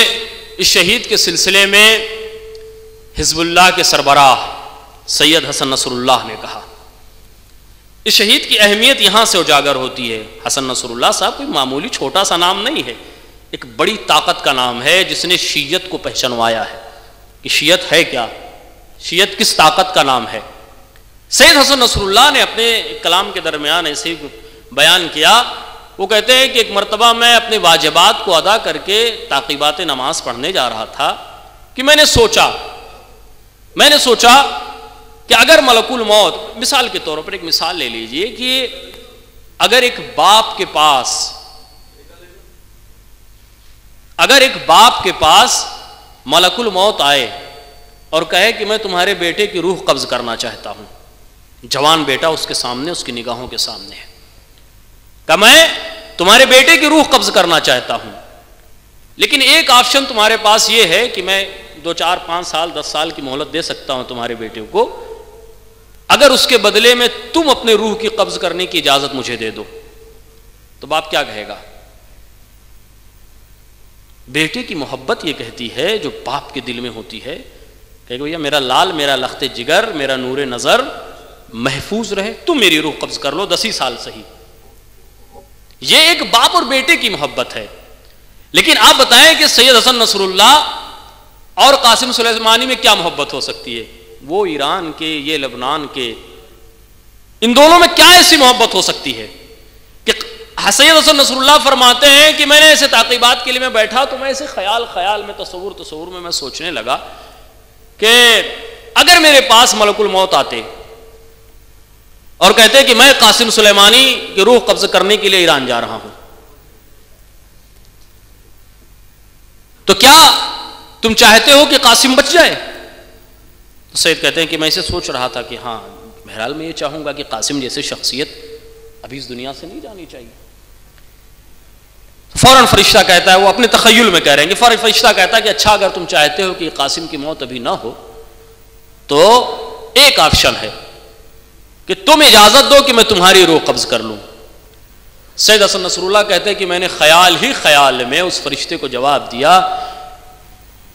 इस शहीद के सिलसिले में हिजबुल्लाह के सरबराह सैयद हसन नसरुल्लाह ने कहा। इस शहीद की अहमियत यहाँ से उजागर होती है। हसन नसरुल्लाह साहब कोई मामूली छोटा सा नाम नहीं है, एक बड़ी ताकत का नाम है जिसने शीयत को पहचानवाया है कि शीयत है क्या, शीयत किस ताकत का नाम है। सैयद हसन नसरुल्लाह ने अपने कलाम के दरमियान ऐसे बयान किया, वो कहते हैं कि एक मरतबा मैं अपने वाजिबात को अदा करके ताक़ीबात नमाज पढ़ने जा रहा था कि मैंने सोचा कि अगर मलकुल मौत, मिसाल के तौर पर एक मिसाल ले लीजिए कि अगर एक बाप के पास मलकुल मौत आए और कहे कि मैं तुम्हारे बेटे की रूह कब्ज़ करना चाहता हूँ, जवान बेटा उसके सामने, उसकी निगाहों के सामने है, कहा मैं तुम्हारे बेटे की रूह कब्ज़ करना चाहता हूँ, लेकिन एक ऑप्शन तुम्हारे पास ये है कि मैं 2, 4, 5 साल 10 साल की मोहलत दे सकता हूँ तुम्हारे बेटे को, अगर उसके बदले में तुम अपने रूह की कब्ज़ करने की इजाज़त मुझे दे दो। तो बाप क्या कहेगा? बेटे की मोहब्बत ये कहती है जो बाप के दिल में होती है, कहेगा भैया मेरा लाल, मेरा लख्ते जिगर, मेरा नूरे नज़र महफूज रहे, तुम मेरी रूह कब्ज़ कर लो 10 ही साल सही। ये एक बाप और बेटे की मोहब्बत है। लेकिन आप बताएं कि सैयद हसन नसरुल्लाह और कासिम सुलेमानी में क्या मोहब्बत हो सकती है? वो ईरान के, ये लबनान के, इन दोनों में क्या ऐसी मोहब्बत हो सकती है कि सैयद हसन नसरुल्लाह फरमाते हैं कि मैंने ऐसे ताक़ीबात के लिए मैं बैठा तो मैं ऐसे ख्याल में, तस्वुर में मैं सोचने लगा कि अगर मेरे पास मलकुल मौत आते और कहते हैं कि मैं कासिम सुलेमानी की रूह कब्ज करने के लिए ईरान जा रहा हूं, तो क्या तुम चाहते हो कि कासिम बच जाए? तो सैयद कहते हैं कि मैं इसे सोच रहा था कि हाँ, बहरहाल मैं ये चाहूंगा कि कासिम जैसे शख्सियत अभी इस दुनिया से नहीं जानी चाहिए। फौरन फरिश्ता कहता है, वो अपने तखय्युल में कह रहे हैं कि फौरन फरिश्ता कहता है कि अच्छा, अगर तुम चाहते हो कि कासिम की मौत अभी ना हो तो एक ऑप्शन है कि तुम इजाजत दो कि मैं तुम्हारी रूह कब्ज कर लूं। सैयद हसन नसरुल्लाह कहते हैं कि मैंने ख्याल ही ख्याल में उस फरिश्ते को जवाब दिया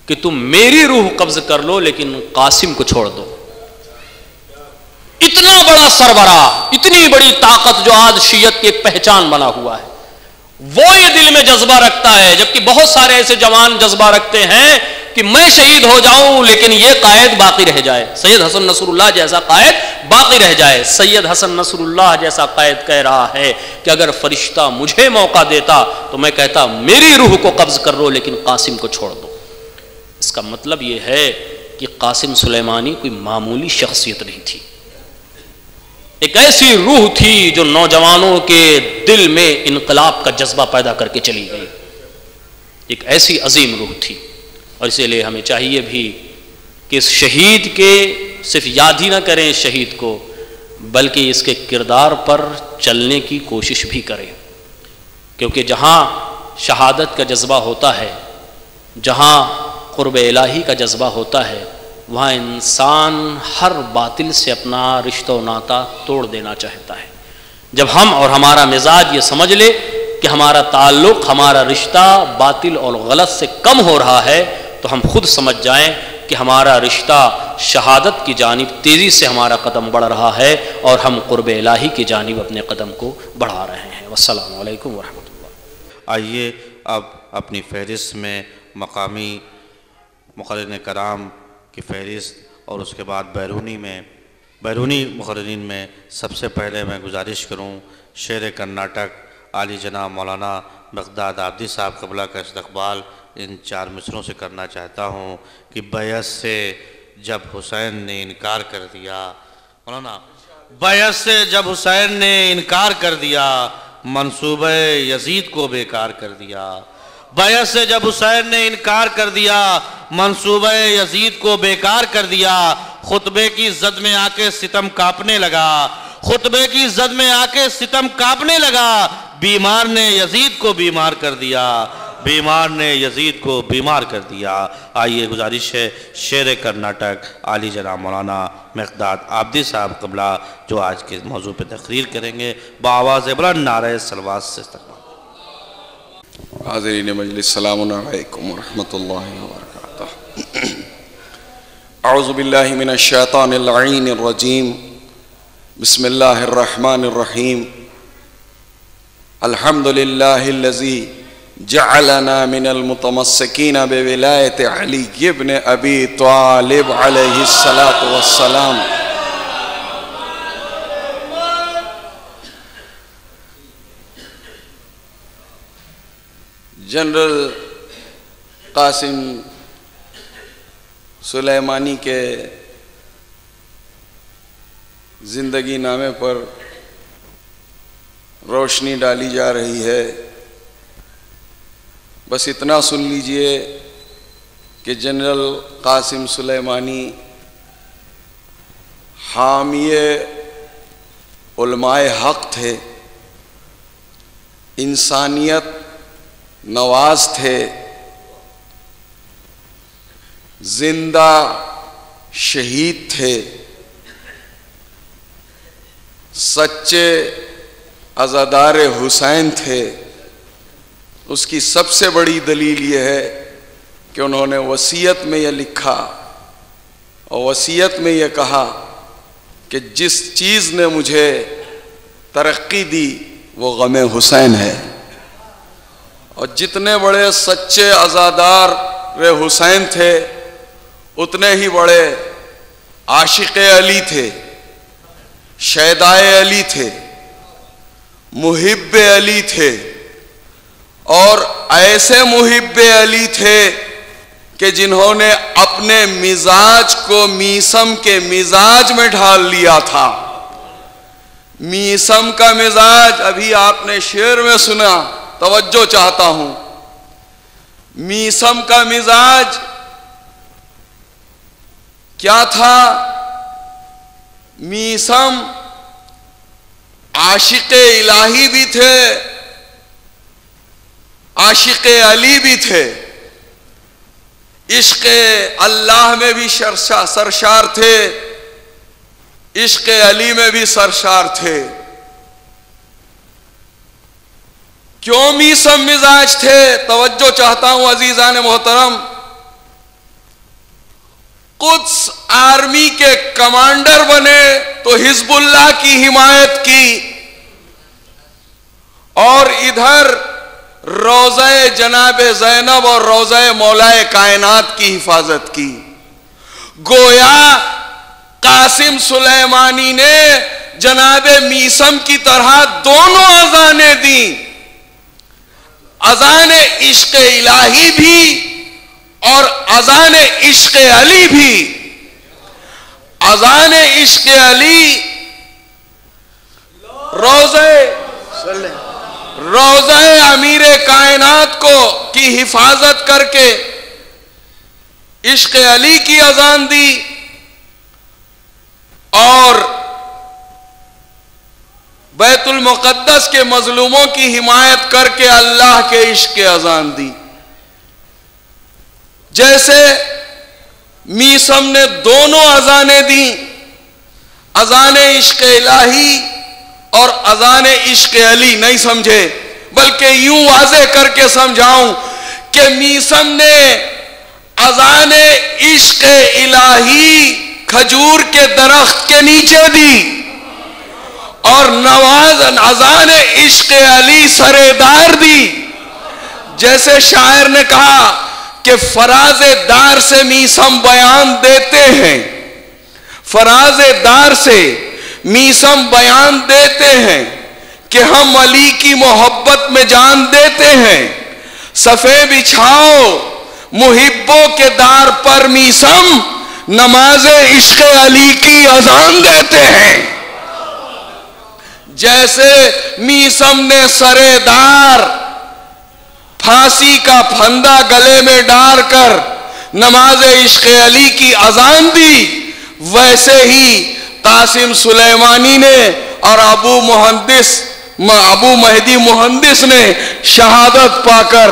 कि तुम मेरी रूह कब्ज कर लो लेकिन कासिम को छोड़ दो। इतना बड़ा सरबरा, इतनी बड़ी ताकत जो आज शीयत की पहचान बना हुआ है, वो ये दिल में जज्बा रखता है, जबकि बहुत सारे ऐसे जवान जज्बा रखते हैं कि मैं शहीद हो जाऊं लेकिन ये कायद बाकी रह जाए, सैयद हसन नसरुल्लाह जैसा कायद बाकी रह जाए। सैयद हसन नसरुल्लाह जैसा कायद कह रहा है कि अगर फरिश्ता मुझे मौका देता तो मैं कहता मेरी रूह को कब्ज कर लो लेकिन कासिम को छोड़ दो। इसका मतलब ये है कि कासिम सुलेमानी कोई मामूली शख्सियत नहीं थी, एक ऐसी रूह थी जो नौजवानों के दिल में इनकलाब का जज्बा पैदा करके चली गई, एक ऐसी अजीम रूह थी। और इसीलिए हमें चाहिए भी कि इस शहीद के सिर्फ याद ही ना करें इस शहीद को, बल्कि इसके किरदार पर चलने की कोशिश भी करें, क्योंकि जहाँ शहादत का जज्बा होता है, जहाँ क़ुर्ब इलाही का जज्बा होता है, वहाँ इंसान हर बातिल से अपना रिश्ता और नाता तोड़ देना चाहता है। जब हम और हमारा मिजाज ये समझ ले कि हमारा ताल्लुक़, हमारा रिश्ता बातिल और गलत से कम हो रहा है, तो हम खुद समझ जाएं कि हमारा रिश्ता शहादत की जानिब तेज़ी से हमारा कदम बढ़ रहा है और हम क़ुर्ब इलाही की जानिब अपने कदम को बढ़ा रहे हैं। वस्सलामु अलैकुम वरहमतुल्लाह। आइए अब अपनी फहरिस्त में मकामी मुक़र्रिनीन कराम की फहरिस्त और उसके बाद बैरूनी मुक़र्रिनीन में सबसे पहले मैं गुजारिश करूँ शेर कर्नाटक आली जनाब मौलाना बगदाद आबदी साहब क़बला का इस्तक़बाल इन चार मिसरों से करना चाहता हूँ कि बैअत से जब हुसैन ने इनकार कर दिया, मौलाना बैअत से जब हुसैन ने इनकार कर दिया मंसूबे यजीद को बेकार कर दिया, बैअत से जब हुसैन ने इनकार कर दिया मंसूबे यजीद को बेकार कर दिया, खुतबे की जद में आके सितम काँपने लगा, खुतबे की जद में आके सितम काँपने लगा, बीमार ने यजीद को बीमार कर दिया, बीमार ने यजीद को बीमार कर दिया। आइए गुजारिश है शेर कर्नाटक आली जनाब मौलाना मकदाद आबदी साहब क़बला जो आज के मौजू पर तकरीर करेंगे बावाज़ बुलंद नारे सलवात से इस्तक़बाल। हाज़रीन मजलिस सलाम अलैकुम वरहमतुल्लाहि वबरकातुहू। अऊज़ु बिल्लाहि मिनश शैतानिर लईनिर रजीम। बिस्मिल्लाहिर रहमानिर रहीम। अल्हम्दुलिल्लाहिल्लज़ी जअलना मिनल मुतमस्सिकीन बिविलायत अली इब्न अबी तालिब अलैहिस्सलातु वस्सलाम। जनरल कासिम सुलेमानी के ज़िंदगी नामे पर रोशनी डाली जा रही है। बस इतना सुन लीजिए कि जनरल कासिम सुलेमानी हामिए उलमाए हक़ थे, इंसानियत नवाज थे, जिंदा शहीद थे, सच्चे अज़ादार हुसैन थे। उसकी सबसे बड़ी दलील यह है कि उन्होंने वसीयत में यह लिखा और वसीयत में यह कहा कि जिस चीज़ ने मुझे तरक्की दी वो गमे हुसैन है, और जितने बड़े सच्चे अज़ादार रे हुसैन थे उतने ही बड़े आशिक़ अली थे, शैदाए अली थे, मुहिब्बे अली थे, और ऐसे मुहिब्बे अली थे कि जिन्होंने अपने मिजाज को मीसम के मिजाज में ढाल लिया था। मीसम का मिजाज अभी आपने शेर में सुना, तवज्जो चाहता हूं। मीसम का मिजाज क्या था? मीसम आशिक़े इलाही भी थे, आशिक़े अली भी थे, इश्क़े अल्लाह में भी सरशार थे, इश्क़े अली में भी सरशार थे। क्यों मीसम मिजाज थे? तवज्जो चाहता हूं अजीज़ान मोहतरम। कुछ आर्मी के कमांडर बने तो हिज़्बुल्लाह की हिमायत की, और इधर रोज़े जनाब ज़ैनब और रोज़े मौलाए कायनात की हिफाजत की। गोया कासिम सुलेमानी ने जनाब मीसम की तरह दोनों अजानें दी, अजाने इश्क़ इलाही भी और अजाने इश्क़ अली भी। अजाने इश्क़ अली रोज़े अमीरे कायनात को की हिफाजत करके इश्क़ अली की अजान दी, और बैतुल मुक़द्दस के मजलूमों की हिमायत करके अल्लाह के इश्क़ की अजान दी। जैसे मीसम ने दोनों अजानें दी, अजाने इश्क़ इलाही और अजाने इश्क़ अली। नहीं समझे, बल्कि यूं वाजे करके समझाऊं कि मीसम ने अजाने इश्क इलाही खजूर के दरख्त के नीचे दी और नवाज अजाने इश्क अली सरेदार दी। जैसे शायर ने कहा कि फराज़-ए-दार से मीसम बयान देते हैं, फराज़-ए-दार से मीसम बयान देते हैं कि हम अली की मोहब्बत में जान देते हैं। सफ़े बिछाओ मुहिब्बों के दार पर मीसम, नमाज़े इश्क़ अली की अज़ान देते हैं। जैसे मीसम ने सरेदार फांसी का फंदा गले में डाल कर नमाज़े इश्क़ अली की अज़ान दी, वैसे ही कासिम सुलेमानी ने और अबू मेहदी मुहंदिस ने शहादत पाकर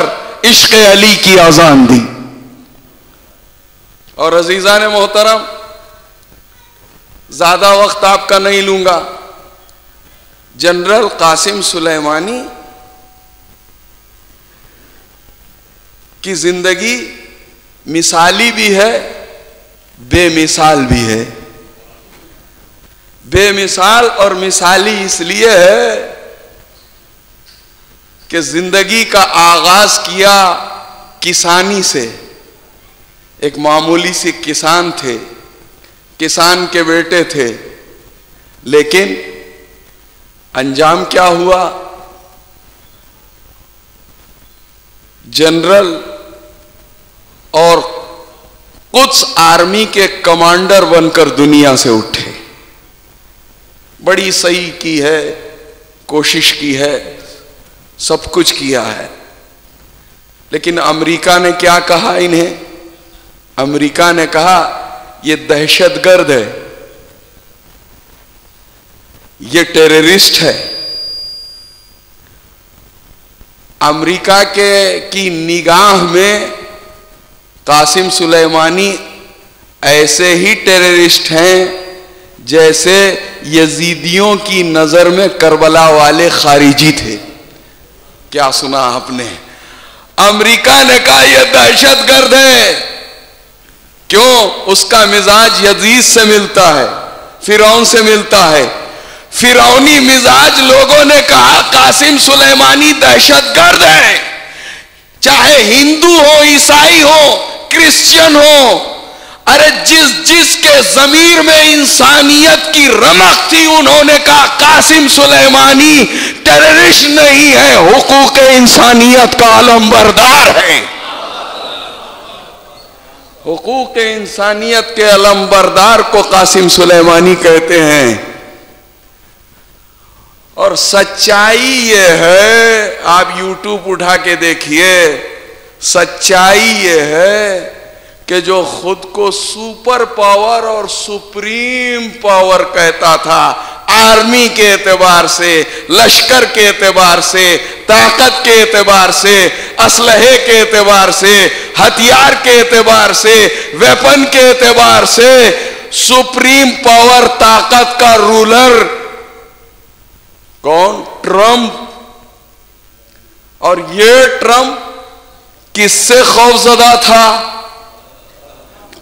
इश्क़ अली की अज़ान दी। और अजीज़ा ने मोहतरम, ज्यादा वक्त आपका नहीं लूंगा। जनरल कासिम सुलेमानी की जिंदगी मिसाली भी है, बेमिसाल भी है। बेमिसाल और मिसाली इसलिए है कि जिंदगी का आगाज किया किसानी से। एक मामूली से किसान थे, किसान के बेटे थे, लेकिन अंजाम क्या हुआ? जनरल और कुछ आर्मी के कमांडर बनकर दुनिया से उठे। बड़ी सही की है, कोशिश की है, सब कुछ किया है, लेकिन अमेरिका ने क्या कहा इन्हें? अमेरिका ने कहा ये दहशतगर्द है, ये टेररिस्ट है। अमेरिका की निगाह में कासिम सुलेमानी ऐसे ही टेररिस्ट हैं जैसे यजीदियों की नज़र में करबला वाले खारिजी थे। क्या सुना आपने? अमेरिका ने कहा यह दहशतगर्द है। क्यों? उसका मिजाज यजीद से मिलता है, फिरौन से मिलता है। फिरौनी मिजाज लोगों ने कहा कासिम सुलेमानी दहशतगर्द है। चाहे हिंदू हो, ईसाई हो, क्रिश्चियन हो, अरे जिस जिस के जमीर में इंसानियत की रमक थी उन्होंने कहा कासिम सुलेमानी टेररिस्ट नहीं है, हुकूक इंसानियत का अलमबरदार है। हुकूक इंसानियत के अलमबरदार को कासिम सुलेमानी कहते हैं। और सच्चाई ये है, आप YouTube उठा के देखिए, सच्चाई ये है कि जो खुद को सुपर पावर और सुप्रीम पावर कहता था, आर्मी के एतबार से, लश्कर के एतबार से, ताकत के एतबार से, असलहे के एतबार से, हथियार के एतबार से, वेपन के एतबार से सुप्रीम पावर, ताकत का रूलर कौन? ट्रम्प। और ये ट्रम्प किससे खौफजदा था?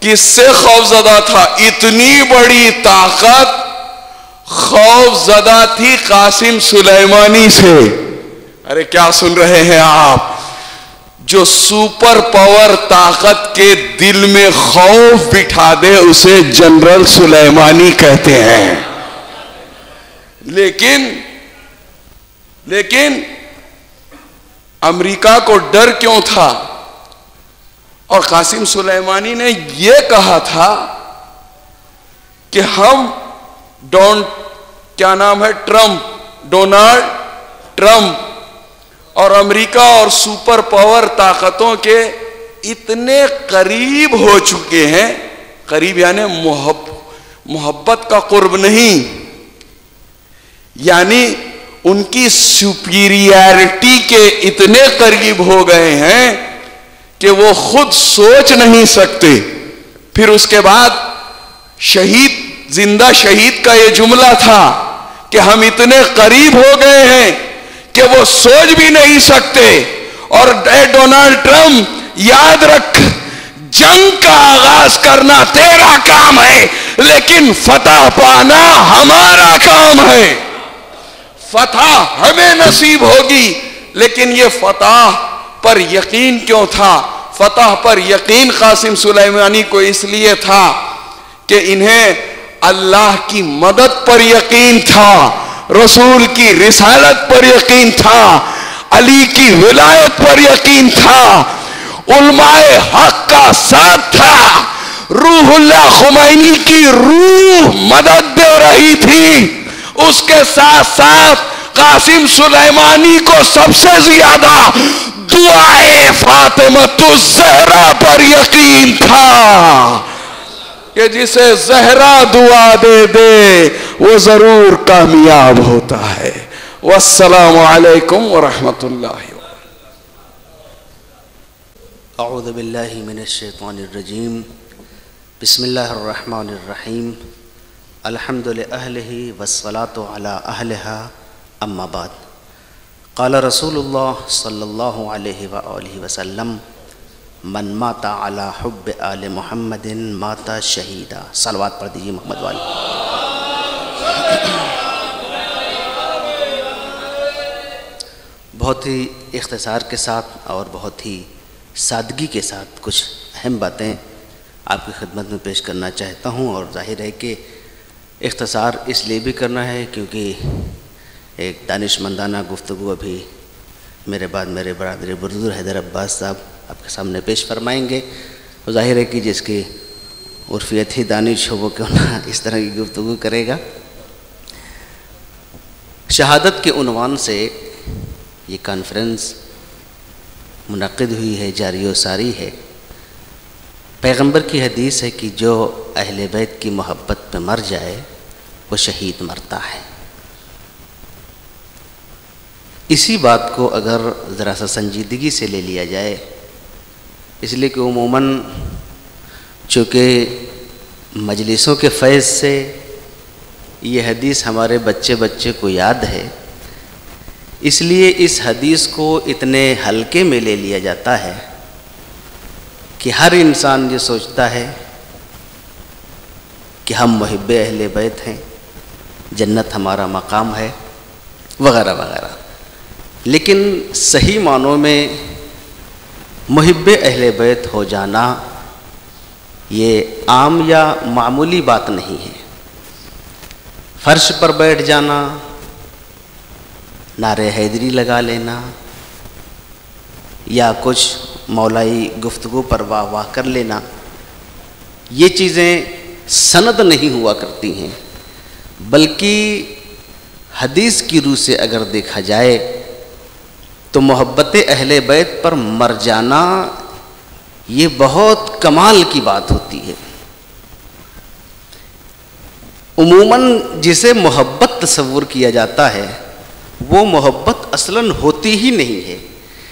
किससे खौफजदा था? इतनी बड़ी ताकत खौफजदा थी कासिम सुलेमानी से। अरे क्या सुन रहे हैं आप? जो सुपर पावर ताकत के दिल में खौफ बिठा दे उसे जनरल सुलेमानी कहते हैं। लेकिन अमेरिका को डर क्यों था? और कासिम सुलेमानी ने यह कहा था कि हम डोनाल्ड ट्रम्प और अमेरिका और सुपर पावर ताकतों के इतने करीब हो चुके हैं, करीब यानी मोहब्बत का कुर्ब नहीं, यानी उनकी सुपीरियरिटी के इतने करीब हो गए हैं कि वो खुद सोच नहीं सकते। फिर उसके बाद जिंदा शहीद का ये जुमला था कि हम इतने करीब हो गए हैं कि वो सोच भी नहीं सकते। और डोनाल्ड ट्रम्प, याद रख, जंग का आगाज करना तेरा काम है, लेकिन फतह पाना हमारा काम है। फतह हमें नसीब होगी, लेकिन ये फतह पर यकीन क्यों था? फतह पर यकीन कासिम सुलेमानी को इसलिए था कि इन्हें अल्लाह की मदद पर यकीन था, रसूल की रिसालत पर यकीन था, अली की विलायत पर यकीन था, उलमाए हक का साथ था, रूहुल्लाह खुमैनी की रूह मदद दे रही थी। उसके साथ साथ कासिम सुलेमानी को सबसे ज्यादा दुआए फातिमा ज़हरा पर यकीन था कि जिसे जहरा दुआ दे दे वो जरूर कामयाब होता है। वस्सलामु अलैकुम वरहमतुल्लाहि। अऊज़ु बिल्लाहि मिनश्शैतानिर्रजीम। बिस्मिल्लाहिर्रहमानिर्रहीम। अल्हम्दुलिल्लाहि अहलिही वस्सलातु अला अहलिहा अम्मा बाद। क़ाला रसूलुल्लाह सल्लल्लाहु अलैहि व आलिहि वसल्लम मन माता अला हुब्ब आले मुहम्मदिन माता शहीदा। सलवात पढ़ दीजिए मोहम्मद वाले। बहुत ही इख्तिसार के साथ और बहुत ही सादगी के साथ कुछ अहम बातें आपकी खिदमत में पेश करना चाहता हूं, और जाहिर है कि इख्तिसार इसलिए भी करना है क्योंकि एक दानिशमंदाना गुफ्तगू अभी मेरे बरादर बुजुर्ग हैदर अब्बास साहब आपके सामने पेश फरमाएंगे। तो जाहिर है कि जिसकी उर्फियत ही दानिश हो वो क्यों ना इस तरह की गुफ्तगू करेगा। शहादत के उन्वान से ये कॉन्फ्रेंस मुनक़िद हुई है, जारी व सारी है। पैगंबर की हदीस है कि जो अहले बैत की मोहब्बत में मर जाए वो शहीद मरता है। इसी बात को अगर ज़रा सा संजीदगी से ले लिया जाए, इसलिए कि उमूमन चूँकि मजलिसों के फैज़ से ये हदीस हमारे बच्चे बच्चे को याद है, इसलिए इस हदीस को इतने हल्के में ले लिया जाता है कि हर इंसान ये सोचता है कि हम मुहिब्बे अहले बैत हैं, जन्नत हमारा मकाम है वगैरह वगैरह। लेकिन सही मानों में मुहिब्बे अहले बैत हो जाना ये आम या मामूली बात नहीं है। फर्श पर बैठ जाना, नारे हैदरी लगा लेना या कुछ मौलाई गुफ्तगू पर वाह वाह कर लेना, ये चीज़ें सनद नहीं हुआ करती हैं, बल्कि हदीस की रूह से अगर देखा जाए तो मोहब्बत अहले बैत पर मर जाना ये बहुत कमाल की बात होती है। उमूमन जिसे मोहब्बत तस्वुर किया जाता है वो मोहब्बत असलन होती ही नहीं है,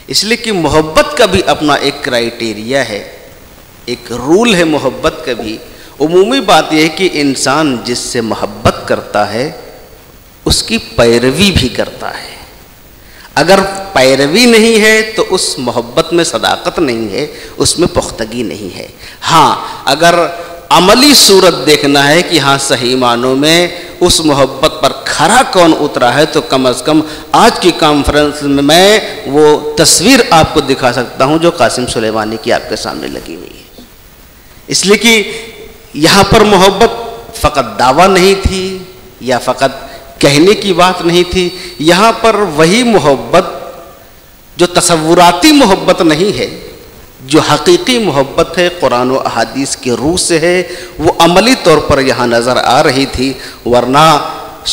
इसलिए कि मोहब्बत का भी अपना एक क्राइटेरिया है, एक रूल है मोहब्बत का भी। उमूमी बात यह है कि इंसान जिससे मोहब्बत करता है उसकी पैरवी भी करता है। अगर पैरवी नहीं है तो उस मोहब्बत में सदाकत नहीं है, उसमें पुख्तगी नहीं है। हाँ, अगर अमली सूरत देखना है कि हाँ सही मानों में उस मोहब्बत पर खरा कौन उतरा है, तो कम से कम आज की कॉन्फ्रेंस में मैं वो तस्वीर आपको दिखा सकता हूँ जो कासिम सुलेमानी की आपके सामने लगी हुई है। इसलिए कि यहाँ पर मोहब्बत फ़कत दावा नहीं थी या फ़कत कहने की बात नहीं थी, यहाँ पर वही मोहब्बत जो तसव्वुराती मोहब्बत नहीं है, जो हकीकी मोहब्बत है कुरान और अहादीस के रूह से है, वो अमली तौर पर यहाँ नज़र आ रही थी। वरना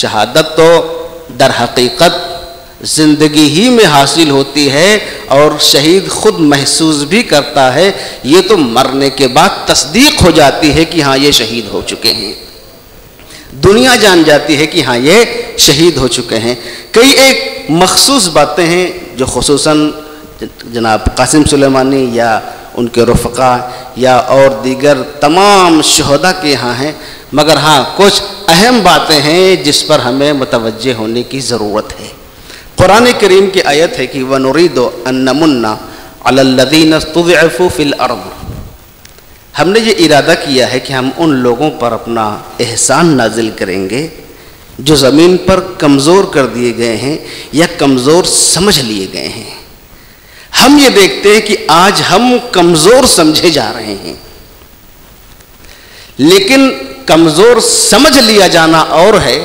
शहादत तो दर हकीकत ज़िंदगी ही में हासिल होती है और शहीद ख़ुद महसूस भी करता है, ये तो मरने के बाद तस्दीक हो जाती है कि हाँ ये शहीद हो चुके हैं, दुनिया जान जाती है कि हाँ ये शहीद हो चुके हैं। कई एक मखसूस बातें हैं जो खुसूसन जनाब कासिम सुलेमानी या उनके रफ़का या और दीगर तमाम शहदा के यहाँ हैं, मगर हाँ कुछ अहम बातें हैं जिस पर हमें मुतवज्जे होने की ज़रूरत है। कुरान करीम की आयत है कि वनुरीदो अन्नमुन्ना अलल्लज़ीन इस्तुज़इफ़ू फ़िल अर्ज़ हमने ये इरादा किया है कि हम उन लोगों पर अपना एहसान नाजिल करेंगे जो ज़मीन पर कमज़ोर कर दिए गए हैं या कमज़ोर समझ लिए गए हैं। हम ये देखते हैं कि आज हम कमज़ोर समझे जा रहे हैं, लेकिन कमज़ोर समझ लिया जाना और है,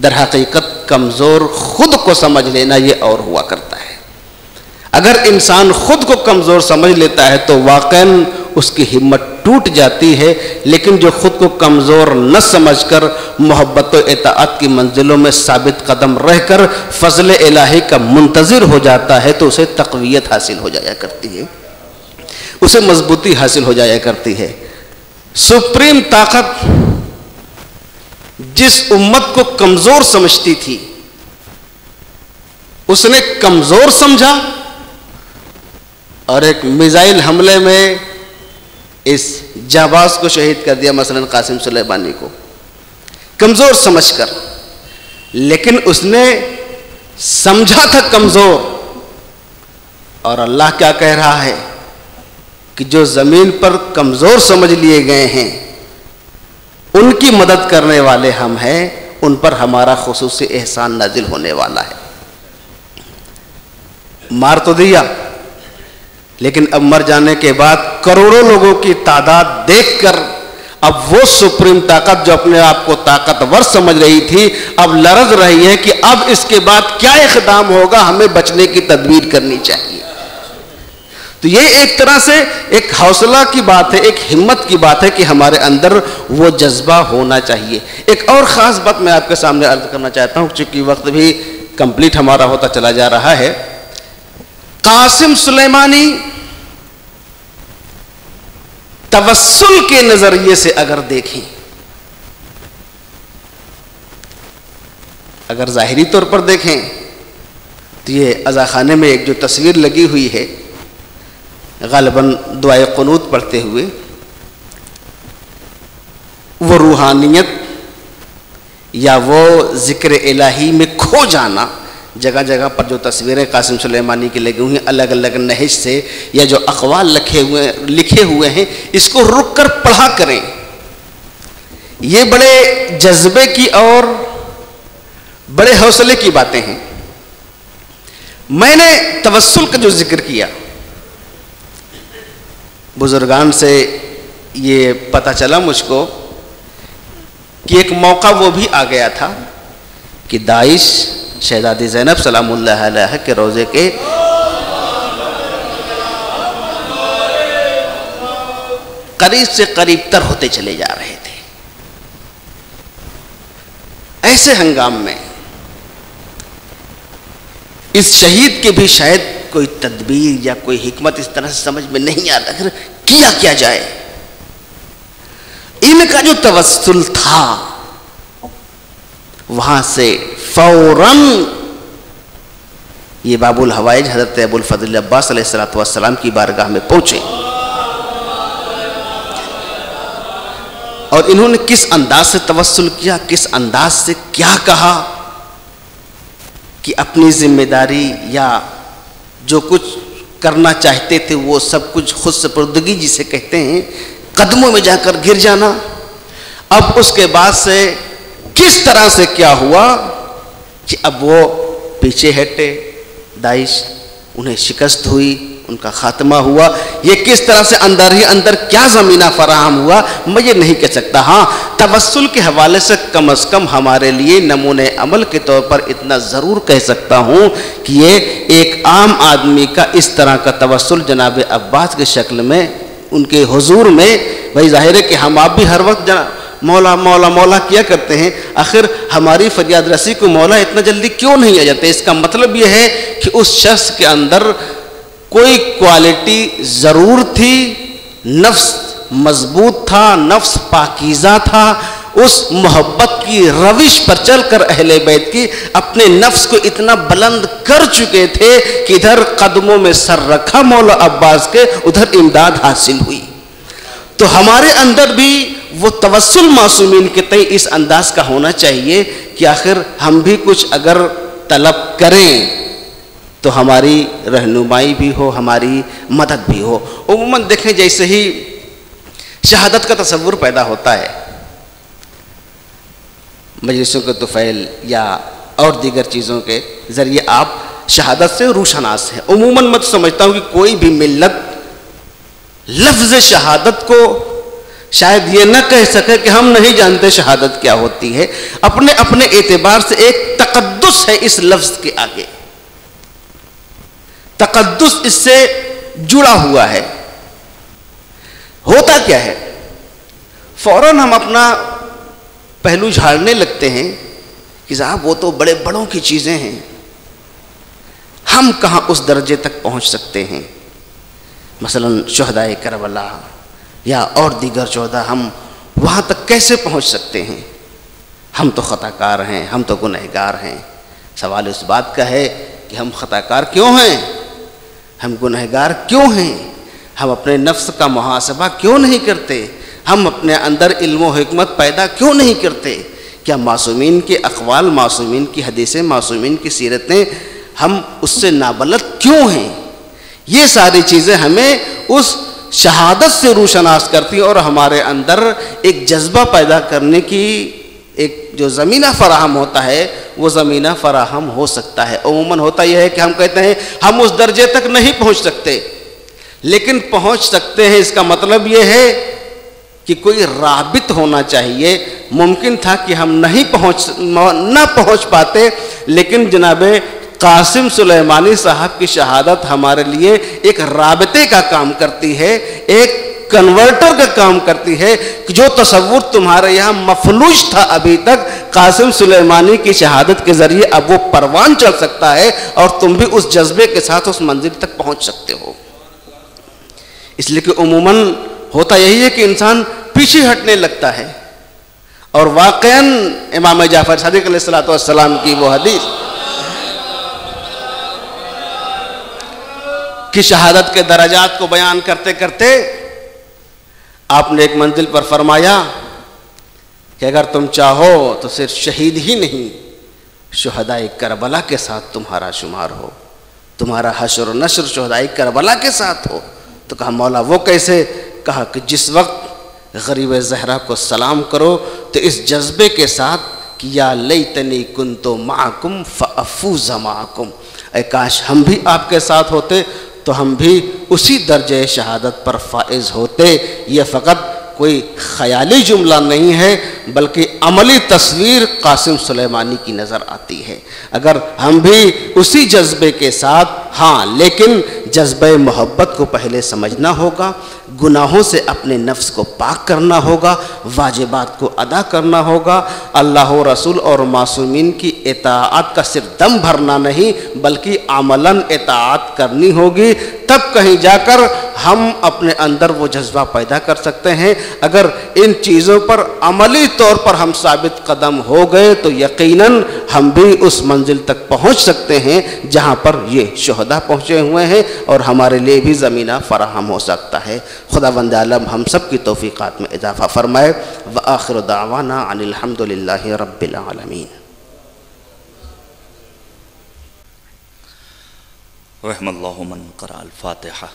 दर हकीकत कमज़ोर खुद को समझ लेना ये और हुआ करता है। अगर इंसान खुद को कमज़ोर समझ लेता है तो वाकई उसकी हिम्मत टूट जाती है, लेकिन जो खुद को कमज़ोर न समझकर मोहब्बत व इताअत की मंजिलों में साबित कदम रहकर फजल इलाही का मुंतज़िर हो जाता है तो उसे तक़वियत हासिल हो जाया करती है, उसे मजबूती हासिल हो जाया करती है। सुप्रीम ताकत जिस उम्मत को कमज़ोर समझती थी उसने कमज़ोर समझा और एक मिसाइल हमले में इस जाबाज को शहीद कर दिया, मसलन कासिम सुलेमानी को कमज़ोर समझकर। लेकिन उसने समझा था कमज़ोर, और अल्लाह क्या कह रहा है कि जो ज़मीन पर कमज़ोर समझ लिए गए हैं उनकी मदद करने वाले हम हैं, उन पर हमारा खुसूसी एहसान नाजिल होने वाला है। मार तो दिया, लेकिन अब मर जाने के बाद करोड़ों लोगों की तादाद देखकर अब वो सुप्रीम ताकत जो अपने आप को ताकतवर समझ रही थी अब लरज़ रही है कि अब इसके बाद क्या इक़दाम होगा, हमें बचने की तदबीर करनी चाहिए। तो ये एक तरह से एक हौसला की बात है, एक हिम्मत की बात है कि हमारे अंदर वो जज्बा होना चाहिए। एक और ख़ास बात मैं आपके सामने अर्ज करना चाहता हूँ, चूँकि वक्त भी कंप्लीट हमारा होता चला जा रहा है। कासिम सुलेमानी तवस्सुल के नजरिए से अगर देखें, अगर ज़ाहिरी तौर पर देखें तो ये अज़ाखाने में एक जो तस्वीर लगी हुई है, ग़ालिबन दुआए क़ुनूत पढ़ते हुए, वो रूहानियत या वो ज़िक्र इलाही में खो जाना, जगह जगह पर जो तस्वीरें कासिम सुलेमानी की लगी हुई हैं अलग अलग नहज से, या जो अक़वाल लिखे हुए हैं, इसको रुक कर पढ़ा करें। ये बड़े जज्बे की और बड़े हौसले की बातें हैं। मैंने तवस्सुल का जो जिक्र किया, बुजुर्गान से ये पता चला मुझको कि एक मौका वो भी आ गया था कि दाइश शहज़ादी ज़ैनब सलामुल्लाह अलैहा के रोज़े के करीब से करीब तर होते चले जा रहे थे। ऐसे हंगाम में इस शहीद के भी शायद कोई तदबीर या कोई हिकमत इस तरह से समझ में नहीं आता आखिर किया क्या जाए। इनका जो तवस्सुल था वहां से फौरन ये बाबुल हवाइज हजरत अबुल फजल अब्बास अलैहिस्सलातु वस्सलाम की बारगाह में पहुंचे, और इन्होंने किस अंदाज से तवस्सुल किया, किस अंदाज से क्या कहा कि अपनी जिम्मेदारी या जो कुछ करना चाहते थे वो सब कुछ खुद सपुर्दगी जिसे कहते हैं कदमों में जाकर गिर जाना। अब उसके बाद से किस तरह से क्या हुआ कि अब वो पीछे हटे, दाइश, उन्हें शिकस्त हुई, उनका खात्मा हुआ। ये किस तरह से अंदर ही अंदर क्या ज़मीना फराहम हुआ मैं ये नहीं कह सकता। हाँ, तवस्सुल के हवाले से कम हमारे लिए नमूने अमल के तौर पर इतना ज़रूर कह सकता हूँ कि ये एक आम आदमी का इस तरह का तवस्सुल जनाब अब्बास की शक्ल में उनके हुजूर में, भाई जाहिर है कि हम आप भी हर वक्त मौला मौला मौला किया करते हैं, आखिर हमारी फरियाद रसी को मौला इतना जल्दी क्यों नहीं आ जाते। इसका मतलब यह है कि उस शख्स के अंदर कोई क्वालिटी ज़रूर थी, नफ्स मजबूत था, नफ्स पाकीज़ा था, उस मोहब्बत की रविश पर चलकर अहले बैत की अपने नफ्स को इतना बुलंद कर चुके थे कि इधर कदमों में सर रखा मौला अब्बास के, उधर इमदाद हासिल हुई। तो हमारे अंदर भी वो तवस्सुल मासूमीन के तय इस अंदाज का होना चाहिए कि आखिर हम भी कुछ अगर तलब करें तो हमारी रहनुमाई भी हो, हमारी मदद भी हो। उमूमन देखें जैसे ही शहादत का तस्वुर पैदा होता है। मजलिसों के तुफैल या और दीगर चीज़ों के ज़रिए आप शहादत से रूशनास हैं। उमूमन मत समझता हूँ कि कोई भी मिल्लत लफ्ज़ शहादत को शायद ये न कह सके कि हम नहीं जानते शहादत क्या होती है। अपने अपने एतबार से एक तक़द्दुस है इस लफ्ज़ के आगे, तक़द्दुस इससे जुड़ा हुआ है। होता क्या है, फौरन हम अपना पहलू झाड़ने लगते हैं कि साहब वो तो बड़े बड़ों की चीज़ें हैं, हम कहाँ उस दर्जे तक पहुँच सकते हैं। मसलन शहदाए करबला या और दीगर चौदह, हम वहाँ तक कैसे पहुँच सकते हैं, हम तो ख़ताकार हैं, हम तो गुनहगार हैं। सवाल इस बात का है कि हम ख़ताकार क्यों हैं, हम गुनहगार क्यों हैं, हम अपने नफ्स का मुहासबा क्यों नहीं करते, हम अपने अंदर इल्म व हिकमत पैदा क्यों नहीं करते। क्या मासूमीन के अखवाल, मासूमीन की हदीसें, मासूमीन की सीरतें, हम उससे नाबलद क्यों हैं। ये सारी चीज़ें हमें उस शहादत से रूशनास करती हैं और हमारे अंदर एक जज्बा पैदा करने की एक जो ज़मीना फ़राहम होता है वो ज़मीना फ़राहम हो सकता है। उमूमन होता यह है कि हम कहते हैं हम उस दर्जे तक नहीं पहुंच सकते, लेकिन पहुंच सकते हैं। इसका मतलब ये है कि कोई राबित होना चाहिए। मुमकिन था कि हम ना पहुँच पाते, लेकिन जनाबे कासिम सुलेमानी साहब की शहादत हमारे लिए एक राबते का काम करती है, एक कन्वर्टर का काम करती है कि जो तस्वुर तुम्हारे यहाँ मफलूज था अभी तक, कासिम सुलेमानी की शहादत के ज़रिए अब वो परवान चल सकता है और तुम भी उस जज्बे के साथ उस मंजिल तक पहुँच सकते हो। इसलिए कि उमूमन होता यही है कि इंसान पीछे हटने लगता है। और वाकया इमाम जाफ़र सादिक अलैहिस्सलाम की वो हदीस कि शहादत के दर्जात को बयान करते करते आपने एक मंजिल पर फरमाया कि अगर तुम चाहो तो सिर्फ शहीद ही नहीं, शुहदाए करबला के साथ तुम्हारा शुमार हो, तुम्हारा हशर नशर शुहदाए करबला के साथ हो। तो कहा मौला वो कैसे, कहा कि जिस वक्त गरीब जहरा को सलाम करो तो इस जज्बे के साथ कि या लैतनी कुंतु माकुम फअफूज़ माकुम, ऐ काश हम भी आपके साथ होते तो हम भी उसी दर्जे शहादत पर फाइज होते। ये फ़कत कोई ख़याली जुमला नहीं है, बल्कि अमली तस्वीर कासिम सुलेमानी की नज़र आती है। अगर हम भी उसी जज्बे के साथ, हाँ लेकिन जज्बे मोहब्बत को पहले समझना होगा, गुनाहों से अपने नफ्स को पाक करना होगा, वाजिबात को अदा करना होगा, अल्लाह रसूल और मासूमीन की इताअत का सिर्फ दम भरना नहीं बल्कि अमलन इताअत करनी होगी। तब कहीं जाकर हम अपने अंदर वो जज्बा पैदा कर सकते हैं। अगर इन चीज़ों पर अमली तौर पर हम साबित कदम हो गए तो यकीनन हम भी उस मंजिल तक पहुंच सकते हैं जहां पर ये शहदा पहुंचे हुए हैं और हमारे लिए भी ज़मीना फराहम हो सकता है। खुदावंद आलम हम सब की तौफीक़ात में इजाफ़ा फ़रमाए। व आखिर दावाना अनिल हम्दुलिल्लाहि रब्बिल आलमीन। रहमतुल्लाहि मन क़रा अल फातिहा।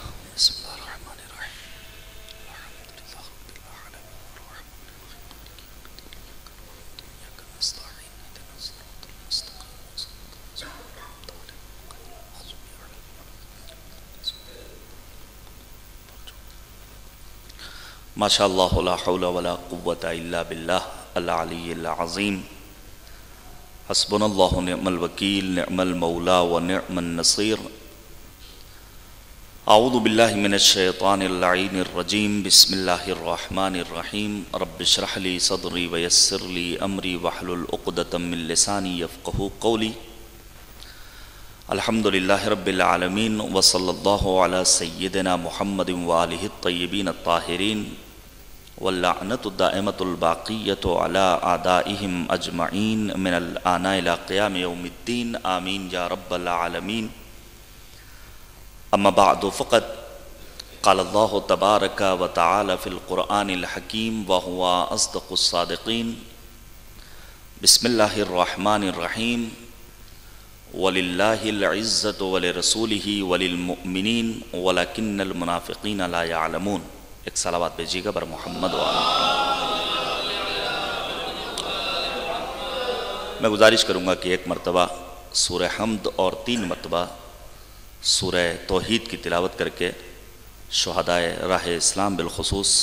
माशाअल्लाह ला हौला वला कुव्वता इल्ला बिल्लाह अल अलील अज़ीम। हस्बुनल्लाहु निअमल वकील निअमल मौला व निअमन नसीर। आऊज़ु बिल्लाहि मिनश शैतानिर लईनिर रजीम। बिस्मिल्लाहिर रहमानिर रहीम। रब्बि इश्रह ली सदरी व यस्सिर ली अमरी वहलुल उक़दतम मिन लिसानी यफ़क़हू क़ौली। अल्हम्दुलिल्लाहि रब्बिल आलमीन व सल्लल्लाहु अला सय्यिदिना मुहम्मदिन व आलिहि अत-तय्यिबीन अत-ताहिरीन। वल्लानतु दाइमतुल बाक़ियतु अला आदाइहिम अजमईन मिनल आना इला क़ियाम यौमिद्दीन। आमीन या रब्बल आलमीन। अम्मा बअदु। फ़क़द क़ाल अल्लाहु तबारक व तआला फ़िल क़ुरआनिल हकीम व हुवा अस्दक़ुस सादिक़ीन। बिस्मिल्लाहिर रहमानिर रहीम। वलिल्लाहिल इज़्ज़तु वलिरसूलिही वलिल मुमिनीन वलकिन्नल मुनाफ़िक़ीन ला यालमून। एक सलावत भेजिएगा बर मोहम्मद वाला। मैं गुजारिश करूँगा कि एक मरतबा सूरह हमद और 3 मरतबा सूरह तौहीद की तिलावत करके शहादाए राह इस्लाम बिलखसूस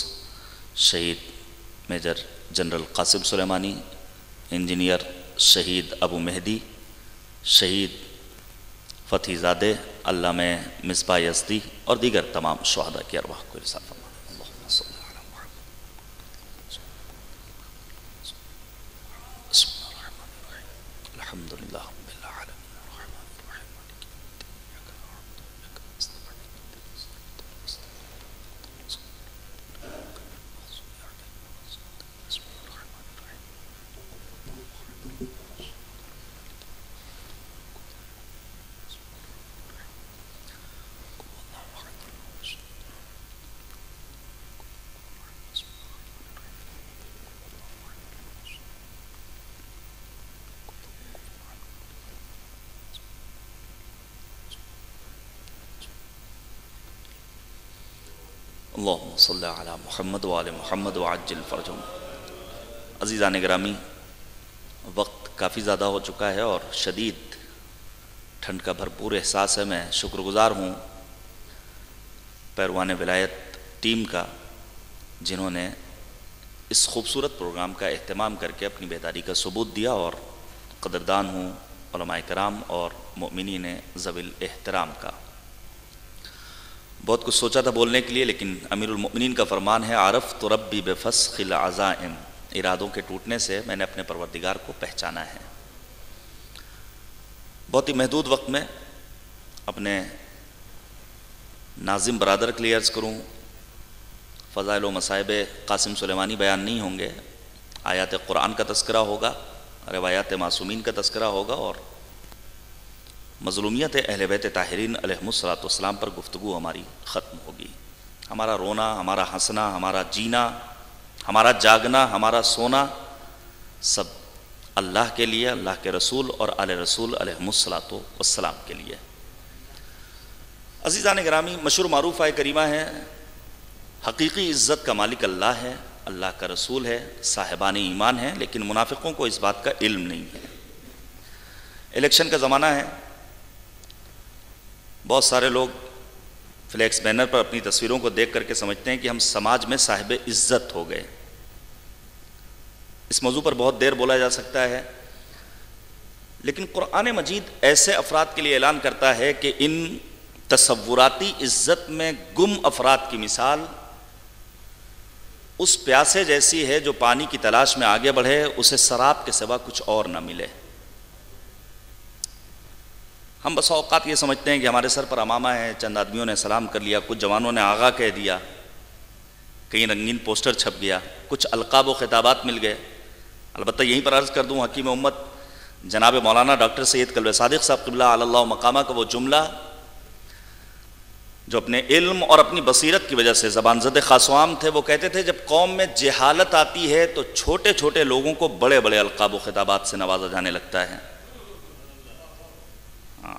शहीद major general Qasem Soleimani, engineer शहीद अबू मेहदी, शहीद फतीजादे, अल्लामा मिसबा यज़दी और दीगर तमाम शहादा की अरवाह को इरशाद फरमाएं। अल्लाहुम्मा सल्ली अला मुहम्मद व आले मुहम्मद व अज्जिल फरजहुम। अज़ीज़ान गिरामी, वक्त काफ़ी ज़्यादा हो चुका है और शदीद ठंड का भरपूर एहसास है। मैं शुक्रगुज़ार हूँ पैरवान विलायत टीम का, जिन्होंने इस खूबसूरत प्रोग्राम का अहतमाम करके अपनी बेदारी का सबूत दिया, और क़दरदान हूँ उलमाए कराम और मोमिनीन ज़वील एहतराम का। बहुत कुछ सोचा था बोलने के लिए, लेकिन अमीर उल-मोमिनीन का फरमान है, आरफ़ तो रब्बी बेफस्खिल अज़ाइम, इरादों के टूटने से मैंने अपने परवरदिगार को पहचाना है। बहुत ही महदूद वक्त में अपने नाजिम बरादर के लिए अर्ज़ करूँ, फ़ज़ाइल व मसाइब कासिम सुलेमानी बयान नहीं होंगे, आयात कुरान का तस्करा होगा, रवायात मासूमीन का तस्करा होगा और मज़लूमियत अहले बैत ताहिरीन अलैहिमुस्सलाम पर गुफ्तगू हमारी ख़त्म होगी। हमारा रोना, हमारा हंसना, हमारा जीना, हमारा जागना, हमारा सोना सब अल्लाह के लिए, अल्लाह के रसूल और आले रसूल अलैहिमुस्सलाम के लिए। अज़ीज़ान गिरामी, मशहूर मारूफ़ आय करीमा है, हकीकी इज़्ज़त का मालिक अल्लाह है, अल्लाह का रसूल है, साहिबान ईमान है, लेकिन मुनाफिकों को इस बात का इल्म नहीं है। इलेक्शन का ज़माना है, बहुत सारे लोग फ्लैक्स बैनर पर अपनी तस्वीरों को देख करके समझते हैं कि हम समाज में साहिब इज़्ज़त हो गए। इस मौजू पर बहुत देर बोला जा सकता है, लेकिन कुरान मजीद ऐसे अफराद के लिए ऐलान करता है कि इन तसव्वुराती इज़्ज़त में गुम अफराद की मिसाल उस प्यासे जैसी है जो पानी की तलाश में आगे बढ़े, उसे शराब के सिवा कुछ और न मिले। हम बस औक़ात ये समझते हैं कि हमारे सर पर अमामा है, चंद आदमियों ने सलाम कर लिया, कुछ जवानों ने आगा कह दिया, कहीं रंगीन पोस्टर छप गया, कुछ अलक़ाब व खिताबात मिल गए। अलबत्ता यहीं पर अर्ज़ कर दूँ, हकीम उम्मत जनाब मौलाना डॉक्टर सैयद कल्बे सादिक़ साहब क़िबला अल्लाह मकामा का वो जुमला जो अपने इल्म और अपनी बसीरत की वजह से ज़बान ज़द खासवाम थे, वो कहते थे जब कौम में जहालत आती है तो छोटे छोटे लोगों को बड़े बड़े अलक़ाब व खिताबात से नवाजा जाने लगता है।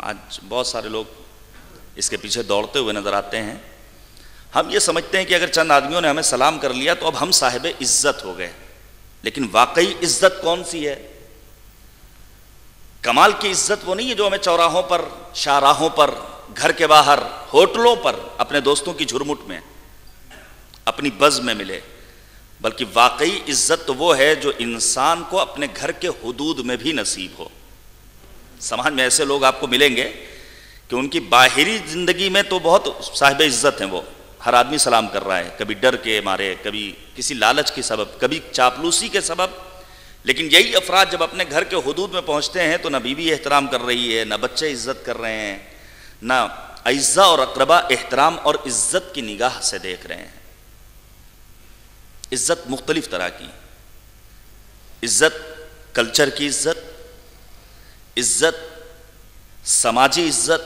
आज बहुत सारे लोग इसके पीछे दौड़ते हुए नज़र आते हैं। हम ये समझते हैं कि अगर चंद आदमियों ने हमें सलाम कर लिया तो अब हम साहिब इज़्ज़त हो गए, लेकिन वाकई इज़्ज़त कौन सी है? कमाल की इज़्ज़त वो नहीं है जो हमें चौराहों पर, शाहराहों पर, घर के बाहर, होटलों पर, अपने दोस्तों की झुरमुट में, अपनी बज़ में मिले, बल्कि वाकई इज़्ज़त वो है जो इंसान को अपने घर के हुदूद में भी नसीब हो। समाज में ऐसे लोग आपको मिलेंगे कि उनकी बाहरी ज़िंदगी में तो बहुत साहिब इज़्ज़त हैं, वो हर आदमी सलाम कर रहा है, कभी डर के मारे, कभी किसी लालच के सबब, कभी चापलूसी के सबब, लेकिन यही अफराद जब अपने घर के हुदूद में पहुँचते हैं तो ना बीवी एहतराम कर रही है, ना बच्चे इज़्ज़त कर रहे हैं, ना अइज़्ज़ा और अक़रबा एहतराम और इज़्ज़त की निगाह से देख रहे हैं। इज़्ज़त मुख्तलिफ़ तरह की इज़्ज़त, कल्चर की इज़्ज़त, इज़्ज़त समाजी इज़्ज़त,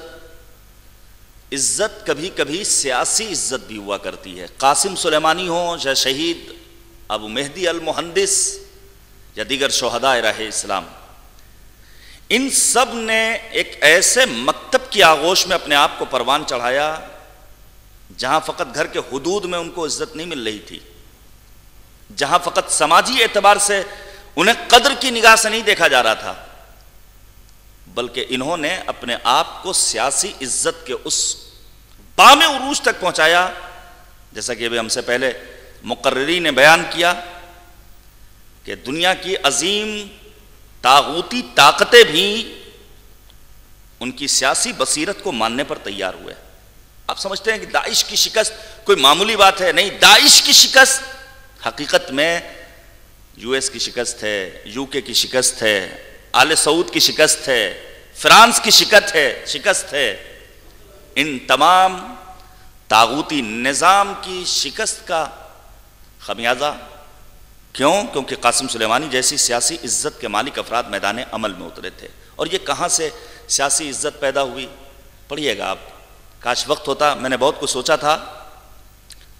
इज़्ज़त कभी कभी सियासी इज़्ज़त भी हुआ करती है। कासिम सुलेमानी हो या शहीद अबू मेहदी अल-मोहन्नदी या दीगर शोहदाए राहे इस्लाम, इन सब ने एक ऐसे मकतब की आगोश में अपने आप को परवान चढ़ाया जहाँ फ़कत घर के हुदूद में उनको इज्जत नहीं मिल रही थी, जहाँ फ़कत समाजी एतबार से उन्हें कदर की निगाह से नहीं देखा जा रहा था, बल्कि इन्होंने अपने आप को सियासी इज्जत के उस बामे उरूज तक पहुँचाया, जैसा कि अभी हमसे पहले मुकर्रिरी ने बयान किया कि दुनिया की अजीम तागूती ताकतें भी उनकी सियासी बसीरत को मानने पर तैयार हुए। आप समझते हैं कि दाइश की शिकस्त कोई मामूली बात है नहीं, दाइश की शिकस्त हकीकत में यूएस की शिकस्त है, यूके की शिकस्त है, आले सऊद की शिकस्त है, फ्रांस की शिकस्त है, इन तमाम तागूती निज़ाम की शिकस्त का खमियाजा। क्यों? क्योंकि कासिम सुलेमानी जैसी सियासी इज्जत के मालिक अफराद मैदान अमल में उतरे थे। और ये कहाँ से सियासी इज्जत पैदा हुई, पढ़िएगा आप। काश वक्त होता, मैंने बहुत कुछ सोचा था।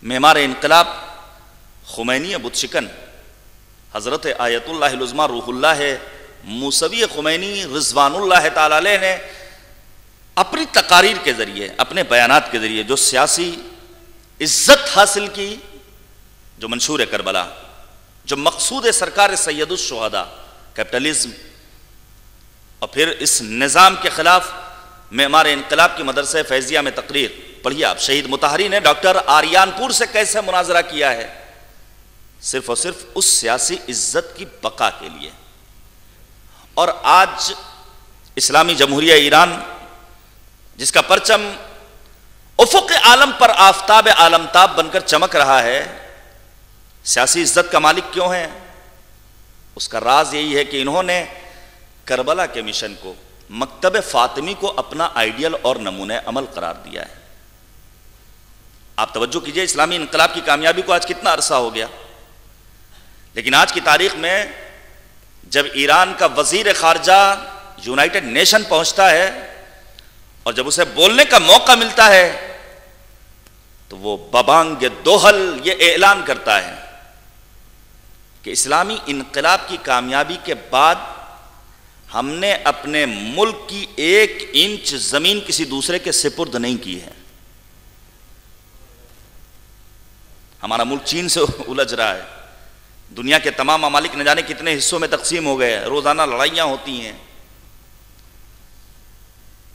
मेमार इनकलाब खुमैनी बुतशिकन हज़रत आयतुल्लाह उज़्मा रूहुल्लाह मूसवी खुमैनी रिज़वानुल्लाह तआला अलैह ने अपनी तकारीर के ज़रिए, अपने बयानात के ज़रिए जो सियासी इज्जत हासिल की, जो मंशूर करबला, जो मकसूद सरकार सैयदुस शुहदा कैपिटलिज्म, और फिर इस निज़ाम के ख़िलाफ़ में हमारे इनकलाब की मदरसे फैज़िया में तकरीर पढ़िए आप। शहीद मुताहरी ने डॉक्टर आर्यानपुर से कैसे मुनाजरा किया है, सिर्फ और सिर्फ उस सियासी इज्जत की बका के लिए। और आज इस्लामी जमहूरिया ईरान, जिसका परचम उफुक आलम पर आफताब आलमताब बनकर चमक रहा है, सियासी इज्जत का मालिक क्यों है? उसका राज यही है कि इन्होंने करबला के मिशन को, मकतब फातिमी को अपना आइडियल और नमूने अमल करार दिया है। आप तवज्जो कीजिए, इस्लामी इनकलाब की कामयाबी को आज कितना अरसा हो गया, लेकिन आज की तारीख में जब ईरान का वजीर खारजा यूनाइटेड नेशन पहुंचता है और जब उसे बोलने का मौका मिलता है तो वो बबांग दोहल ये ऐलान करता है कि इस्लामी इनकलाब की कामयाबी के बाद हमने अपने मुल्क की 1 इंच जमीन किसी दूसरे के सिपुर्द नहीं की है। हमारा मुल्क चीन से उलझ रहा है, दुनिया के तमाम ममालिक न जाने कितने हिस्सों में तकसीम हो गए, रोजाना लड़ाइयां होती हैं।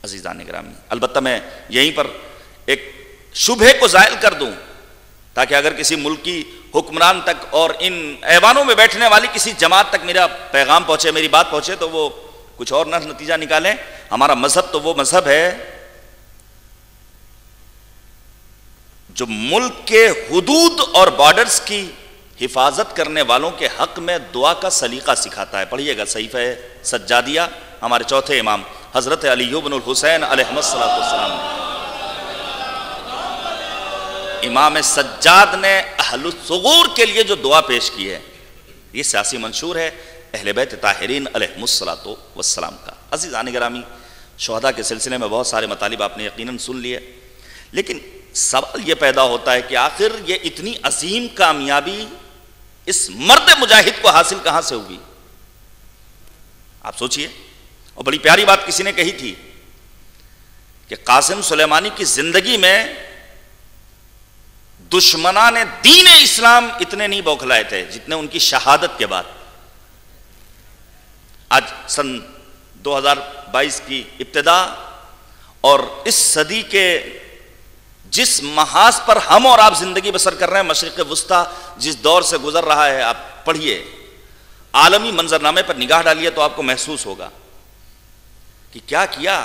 अजीज़ान ग्रामी, अलबत्ता मैं यहीं पर एक शुभे को जायल कर दूं ताकि अगर किसी मुल्क की हुक्मरान तक और इन ऐवानों में बैठने वाली किसी जमात तक मेरा पैगाम पहुंचे, मेरी बात पहुंचे, तो वो कुछ और ना नतीजा निकालें। हमारा मजहब तो वो मजहब है जो मुल्क के हुदूद और बॉर्डर्स की हिफाजत करने वालों के हक में दुआ का सलीका सिखाता है। पढ़िएगा सहीफ़े सज्जादिया, हमारे चौथे इमाम हज़रत अली इब्न हुसैन अलैहिस्सलातु वस्सलाम, इमाम सज्जाद ने अहलुस्सुगूर के लिए जो दुआ पेश की है, ये सियासी मंशूर है अहले बैत ताहिरीन अलैहिस्सलातु वस्सलाम का। अज़ीज़ान गिरामी, शुहदा के सिलसिले में बहुत सारे मतालिब आपने यकीनन सुन लिए, लेकिन सवाल ये पैदा होता है कि आखिर ये इतनी अजीम कामयाबी इस मर्द मुजाहिद को हासिल कहाँ से होगी? आप सोचिए। और बड़ी प्यारी बात किसी ने कही थी कि कासिम सुलेमानी की जिंदगी में दुश्मना ने दीन इस्लाम इतने नहीं बौखलाए थे जितने उनकी शहादत के बाद। आज सन 2022 की इब्तिदा और इस सदी के जिस महाज पर हम और आप जिंदगी बसर कर रहे हैं, मशरिक वस्ता जिस दौर से गुजर रहा है, आप पढ़िए, आलमी मंजरनामे पर निगाह डालिए तो आपको महसूस होगा कि क्या किया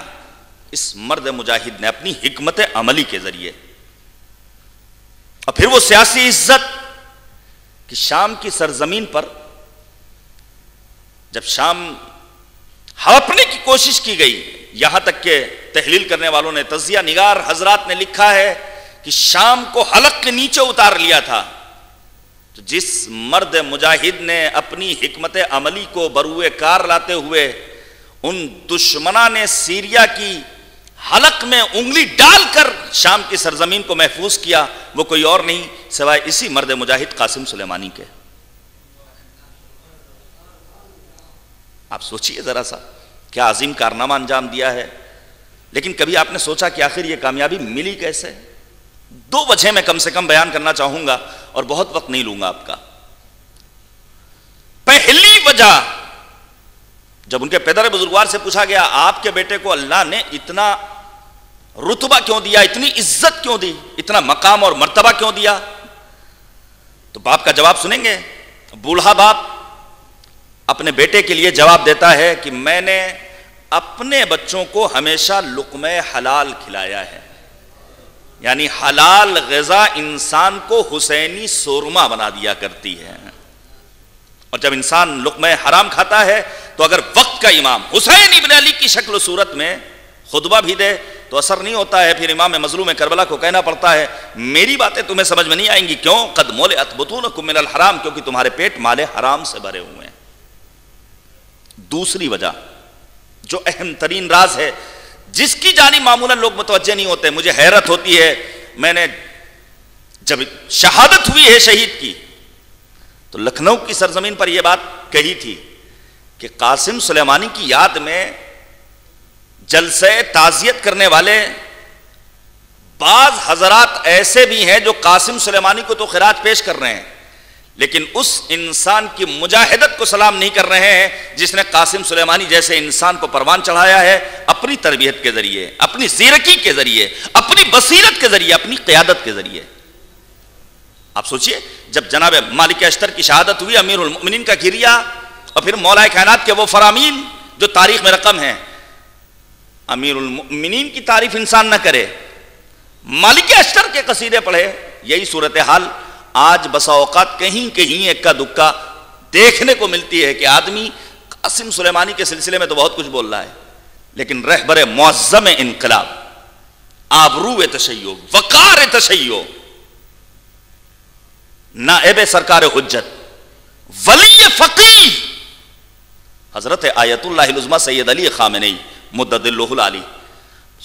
इस मर्द मुजाहिद ने अपनी हिकमत अमली के जरिए। और फिर वो सियासी इज्जत कि शाम की सरजमीन पर जब शाम हड़पने की कोशिश की गई, यहां तक के तहलील करने वालों ने, तजिया निगार हजरात ने लिखा है कि शाम को हलक के नीचे उतार लिया था, तो जिस मर्द मुजाहिद ने अपनी हिकमत अमली को बरूए कार लाते हुए उन दुश्मना ने सीरिया की हलक में उंगली डालकर शाम की सरजमीन को महफूज किया, वो कोई और नहीं सिवाय इसी मर्द मुजाहिद कासिम सुलेमानी के। आप सोचिए जरा सा, क्या अजीम कारनामा अंजाम दिया है। लेकिन कभी आपने सोचा कि आखिर ये कामयाबी मिली कैसे? दो वजह मैं कम से कम बयान करना चाहूंगा और बहुत वक्त नहीं लूंगा आपका। पहली वजह, जब उनके पैदर बुजुर्गवार से पूछा गया आपके बेटे को अल्लाह ने इतना रुतबा क्यों दिया, इतनी इज्जत क्यों दी, इतना मकाम और मर्तबा क्यों दिया, तो बाप का जवाब सुनेंगे। बूढ़ा बाप अपने बेटे के लिए जवाब देता है कि मैंने अपने बच्चों को हमेशा लुकमे हलाल खिलाया है, यानी हलाल ग़िज़ा इंसान को हुसैनी सोरमा बना दिया करती है। और जब इंसान लुकमे हराम खाता है तो अगर वक्त का इमाम हुसैन इब्न अली की शक्ल सूरत में खुतबा भी दे तो असर नहीं होता है। फिर इमाम मजलूम करबला को कहना पड़ता है मेरी बातें तुम्हें समझ में नहीं आएंगी, क्यों, कद मोले अतबतूनकुम मिनल हराम, क्योंकि तुम्हारे पेट माले हराम से भरे हुए हैं। दूसरी वजह जो अहम तरीन राज है, जिसकी जानी मामूलन लोग मुतवज्जे नहीं होते, मुझे हैरत होती है, मैंने जब शहादत हुई है शहीद की तो लखनऊ की सरजमीन पर यह बात कही थी कि कासिम सुलेमानी की याद में जलसे ताजियत करने वाले बाज हजरात ऐसे भी हैं जो कासिम सुलेमानी को तो खिराज पेश कर रहे हैं, लेकिन उस इंसान की मुजाहिदत को सलाम नहीं कर रहे हैं जिसने कासिम सुलेमानी जैसे इंसान को परवान चढ़ाया है, अपनी तरबियत के जरिए, अपनी जीरकी के जरिए, अपनी बसीरत के जरिए, अपनी क़यादत के जरिए। आप सोचिए, जब जनाब मालिक अश्तर की शहादत हुई, अमीर उल-मोमिनीन का गिरिया, और फिर मौलाए कायनात के वो फरामीन जो तारीख में रकम है, अमीर उल-मोमिनीन की तारीफ इंसान न करे, मालिक अश्तर के कसीदे पढ़े, यही सूरत हाल आज बसा औकात कहीं कहीं इक्का दुक्का देखने को मिलती है कि आदमी कासिम सुलेमानी के सिलसिले में तो बहुत कुछ बोल रहा है, लेकिन रहबर मुअज़्ज़म इनकलाब, आबरू तशय्यो, वकार तशय्यो, नाएब सरकार हुज्जत, वली फकीह हजरत आयतुल्लाह अलउज़्मा सैयद अली खामेनेई मुद्दतिल्लाहुल आली।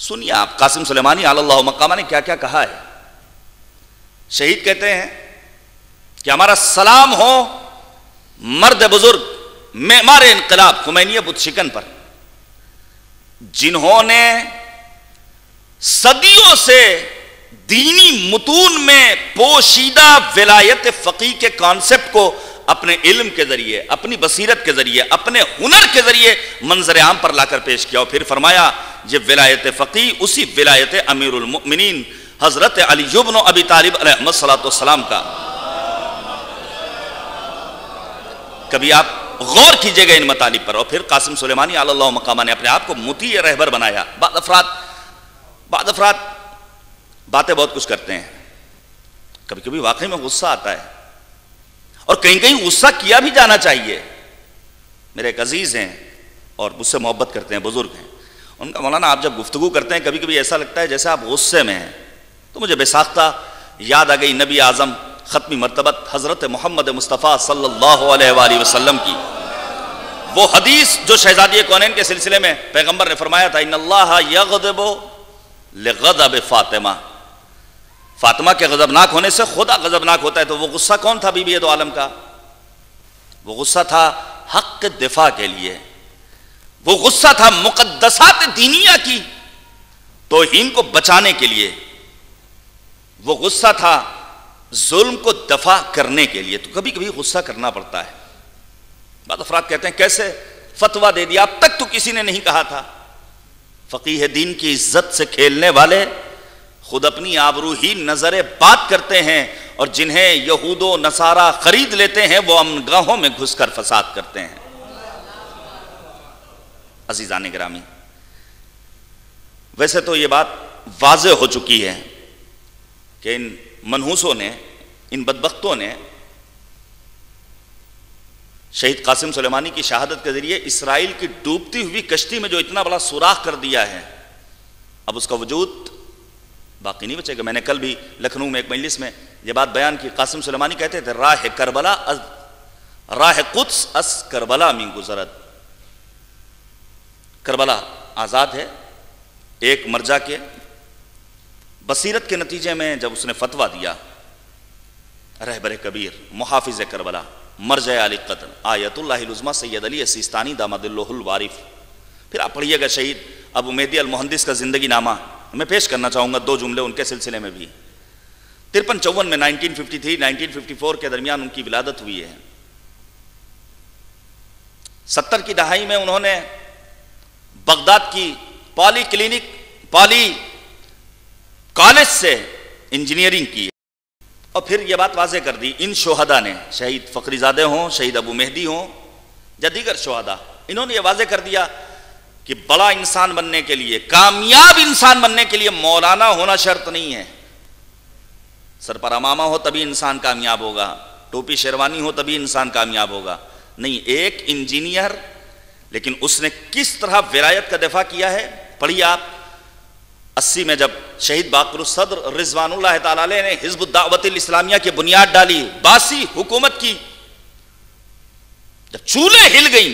सुनिए आप, कासिम सुलेमानी अल्लाहु मक़ामा ने क्या क्या कहा है। शहीद कहते हैं कि हमारा सलाम हो मर्द बुजुर्ग मेमार इनकलाब खुमैनी बुत शिकन पर, जिन्होंने सदियों से दीनी मुतून में पोशीदा विलायत फकीह के कॉन्सेप्ट को अपने इल्म के जरिए, अपनी बसीरत के जरिए, अपने हुनर के जरिए मंजर आम पर लाकर पेश किया। और फिर फरमाया ये विलायत फकीह उसी विलायत अमीरुल मोमिनीन हजरत अली इब्न अबी तालिब अलैहिस्सलाम का। कभी आप गौर कीजिएगा इन मतालिब पर। और फिर कासिम सुलेमानी अल्लाह मकामा ने अपने आप को मुती रहबर बनाया। बाद अफराद बातें बहुत कुछ करते हैं, कभी कभी वाकई में गुस्सा आता है और कहीं कहीं गुस्सा किया भी जाना चाहिए। मेरे एक अजीज हैं और मुझसे मोहब्बत करते हैं, बुजुर्ग हैं, उनका मौलाना आप जब गुफ्तगू करते हैं कभी कभी ऐसा लगता है जैसे आप गुस्से में हैं। तो मुझे बेसाख्ता याद आ गई नबी आज़म ख़त्मी मर्तबत हज़रत मोहम्मद मुस्तफ़ा सल्लल्लाहु अलैहि वसल्लम की वो हदीस जो शहज़ादी कौनैन के सिलसिले में पैगम्बर ने फरमाया था, इन्नल्लाहा यग़ज़िबु लिग़ज़ब फ़ातिमा, फ़ातिमा के गज़बनाक होने से खुदा गज़बनाक होता है। तो वो गुस्सा कौन था? बीबी दो आलम का। वो गुस्सा था हक़ के दिफ़ा के लिए, वो गुस्सा था मुक़द्दसात दीनिया की तौहीन को बचाने के लिए, वो गुस्सा था जुल्म को दफा करने के लिए। तो कभी कभी गुस्सा करना पड़ता है। बाद अफराद कहते हैं कैसे फतवा दे दिया, अब तक तो किसी ने नहीं कहा था। फकीह दीन की इज्जत से खेलने वाले खुद अपनी आबरू ही नजर बात करते हैं, और जिन्हें यहूदो नसारा खरीद लेते हैं वो अमनगाहों में घुसकर फसाद करते हैं। अजीजान गिरामी, वैसे तो ये बात वाज़े हो चुकी है कि इन मनहूसों ने, इन बदबख्तों ने शहीद कासिम सुलेमानी की शहादत के जरिए इसराइल की डूबती हुई कश्ती में जो इतना बड़ा सुराख कर दिया है, अब उसका वजूद बाकी नहीं बचेगा। मैंने कल भी लखनऊ में एक मजलिस में यह बात बयान की। कासिम सुलेमानी कहते थे राह करबला राह कुद्स अस करबला में गुजरत, करबला आज़ाद है एक मर्जा के बसीरत के नतीजे में। जब उसने फतवा दिया रहबर कबीर मुहाफिज करबला मर्ज अली कतल आयतुल्लाह अलउज़्मा सैयद अली सिस्तानी दामदुल्लाहुल वारिफ, फिर आप पढ़िएगा शहीद अब मेहदी अल-मोहन्नदी का ज़िंदगी नामा। मैं पेश करना चाहूँगा दो जुमले उनके सिलसिले में भी। 53-54 में 1953-1954 के दरमियान उनकी विलादत हुई है। 70 की दहाई में उन्होंने बगदाद की पॉली कॉलेज से इंजीनियरिंग की और फिर यह बात वाजे कर दी इन शोहदा ने, शहीद फखरीजादे हों, शहीद अबू मेहदी हों या दीगर शोहदा, इन्होंने यह वाजे कर दिया कि बड़ा इंसान बनने के लिए, कामयाब इंसान बनने के लिए मौलाना होना शर्त नहीं है। सर पर अमामा हो तभी इंसान कामयाब होगा, टोपी शेरवानी हो तभी इंसान कामयाब होगा, नहीं। एक इंजीनियर, लेकिन उसने किस तरह विलायत का दिफा किया है, पढ़िए आप। 80 में जब शहीद बाकर सद्र रिजवानुल्लाह तआला अलैह ने हिज़्ब अद-दावत अल-इस्लामिया की बुनियाद डाली, बासी हुकूमत की, जब चूल्हे हिल गई,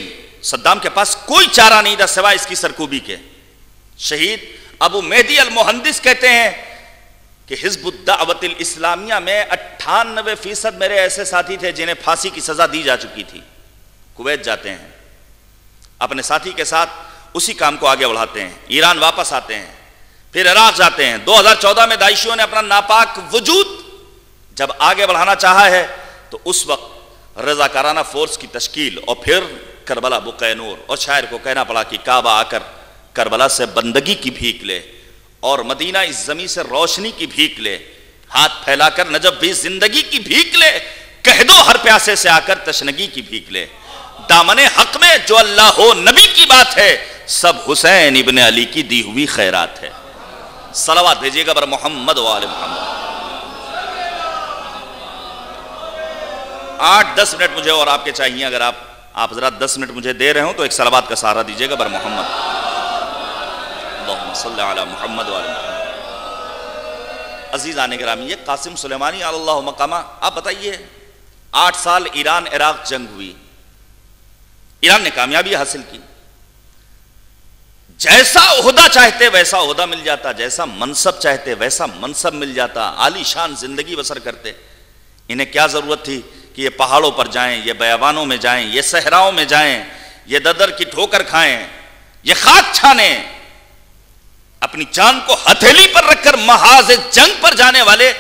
सद्दाम के पास कोई चारा नहीं था सिवाय इसकी सरकूबी के। शहीद अबू मेहदी अल-मोहन्नदी कहते हैं कि हिज़्ब अद-दावत अल-इस्लामिया में 98% मेरे ऐसे साथी थे जिन्हें फांसी की सजा दी जा चुकी थी। कुवैत जाते हैं, अपने साथी के साथ उसी काम को आगे बढ़ाते हैं, ईरान वापस आते हैं, फिर इराक जाते हैं। 2014 में दाइशियों ने अपना नापाक वजूद जब आगे बढ़ाना चाहा है तो उस वक्त रजाकाराना फोर्स की तश्कील और फिर करबला बुकैनूर, और शायर को कहना पड़ा कि काबा आकर करबला से बंदगी की भीख ले और मदीना इस जमी से रोशनी की भीख ले, हाथ फैलाकर नजब भी जिंदगी की भीख ले, कह दो हर प्यासे से आकर तशनगी की भीख ले, दामने हक में जो अल्लाह हो नबी की बात है, सब हुसैन इबन अली की दी हुई खैरात है। सलावत भेजिएगा बर मोहम्मद वाले मोहम्मद। 8-10 मिनट मुझे और आपके चाहिए, अगर आप जरा 10 मिनट मुझे दे रहे हो तो एक सलावत का सहारा दीजिएगा बर मोहम्मद। अल्लाहुम्मा सल्ली अला मोहम्मद वाले मोहम्मद। अजीज आने ग्रामी, ये कासिम सुलेमानी अल्लाह मकामा, आप बताइए 8 साल ईरान इराक जंग हुई, ईरान ने कामयाबी हासिल की, जैसा ओहदा चाहते वैसा ओहदा मिल जाता, जैसा मनसब चाहते वैसा मनसब मिल जाता, आलीशान जिंदगी बसर करते। इन्हें क्या जरूरत थी कि ये पहाड़ों पर जाएं, ये बयावानों में जाएं, ये सहराओं में जाएं, ये ददर की ठोकर खाएं, ये खाक छाने, अपनी जान को हथेली पर रखकर महाज जंग पर जाने वाले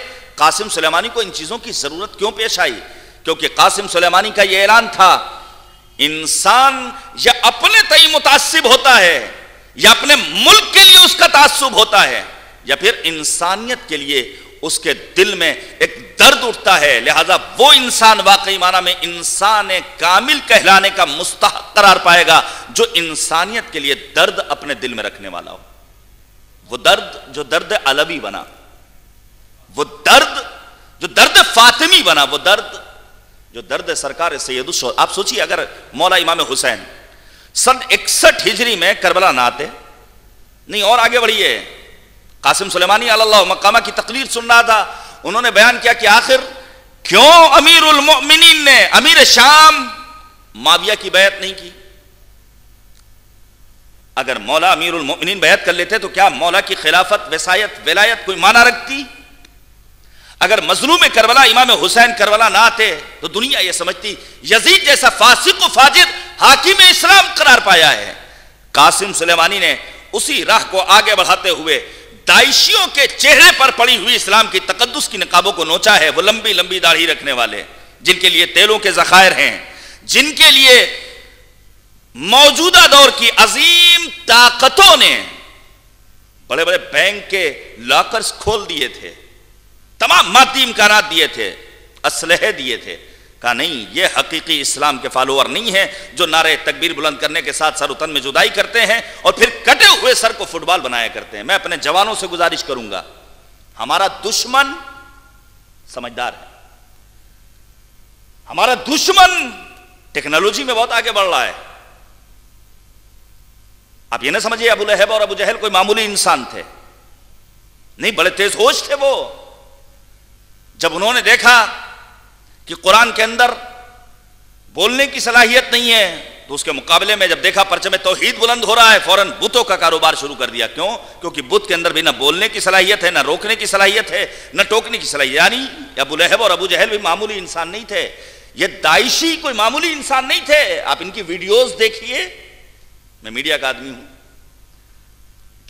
कासिम सुलेमानी को इन चीजों की जरूरत क्यों पेश आई? क्योंकि कासिम सुलेमानी का यह ऐलान था, इंसान या अपने तय मुतासिब होता है या अपने मुल्क के लिए उसका तासुब होता है या फिर इंसानियत के लिए उसके दिल में एक दर्द उठता है, लिहाजा वो इंसान वाकई माना में इंसान कामिल कहलाने का मुस्तहक़ करार पाएगा जो इंसानियत के लिए दर्द अपने दिल में रखने वाला हो। वो दर्द जो दर्द अलवी बना, वो दर्द जो दर्द फातिमी बना, वो दर्द जो दर्द सरकार सैयद। आप सोचिए अगर मौला इमाम हुसैन सन 61 हिजरी में करबला ना आते, नहीं और आगे बढ़िए, कासिम सुलेमानी अल्लाह मकामा की तकरीर सुन रहा था, उन्होंने बयान किया कि आखिर क्यों अमीर उल मोमिनीन ने, अमीर शाम माविया की बैत नहीं की? अगर मौला अमीर उल मोमिनीन बैत कर लेते तो क्या मौला की खिलाफत, वसायत, विलायत कोई माना रखती? अगर मजलूम करबला इमाम हुसैन करबला ना आते तो दुनिया यह समझती यजीद जैसा फासिक फाजिर हाकिम इस्लाम करार पाया है। कासिम सुलेमानी ने उसी राह को आगे बढ़ाते हुए दाइशियों के चेहरे पर पड़ी हुई इस्लाम की तकद्दुस की नकाबों को नोचा है। वो लंबी लंबी दाढ़ी रखने वाले, जिनके लिए तेलों के जखायर हैं, जिनके लिए मौजूदा दौर की अजीम ताकतों ने बड़े बड़े बैंक के लॉकर्स खोल दिए थे, तमाम माती इम्कानात दिए थे, असलहे दिए थे। कहा नहीं, ये हकीकी इस्लाम के फॉलोअर नहीं है जो नारे तकबीर बुलंद करने के साथ सर उतन में जुदाई करते हैं और फिर कटे हुए सर को फुटबॉल बनाया करते हैं। मैं अपने जवानों से गुजारिश करूंगा, हमारा दुश्मन समझदार है, हमारा दुश्मन टेक्नोलॉजी में बहुत आगे बढ़ रहा है। आप ये ना समझिए अबू लहब और अबू जहल कोई मामूली इंसान थे, नहीं, बड़े तेज होश थे वो। जब उन्होंने देखा कि कुरान के अंदर बोलने की सलाहियत नहीं है तो उसके मुकाबले में जब देखा परचम तौहीद बुलंद हो रहा है, फौरन बुतों का कारोबार शुरू कर दिया। क्यों? क्योंकि बुत के अंदर भी ना बोलने की सलाहियत है, ना रोकने की सलाहियत है, ना टोकने की सलाहियत। यानी अबू लहब और अबू जहल भी मामूली इंसान नहीं थे, ये दाइशी कोई मामूली इंसान नहीं थे। आप इनकी वीडियोज देखिए, मैं मीडिया का आदमी हूं,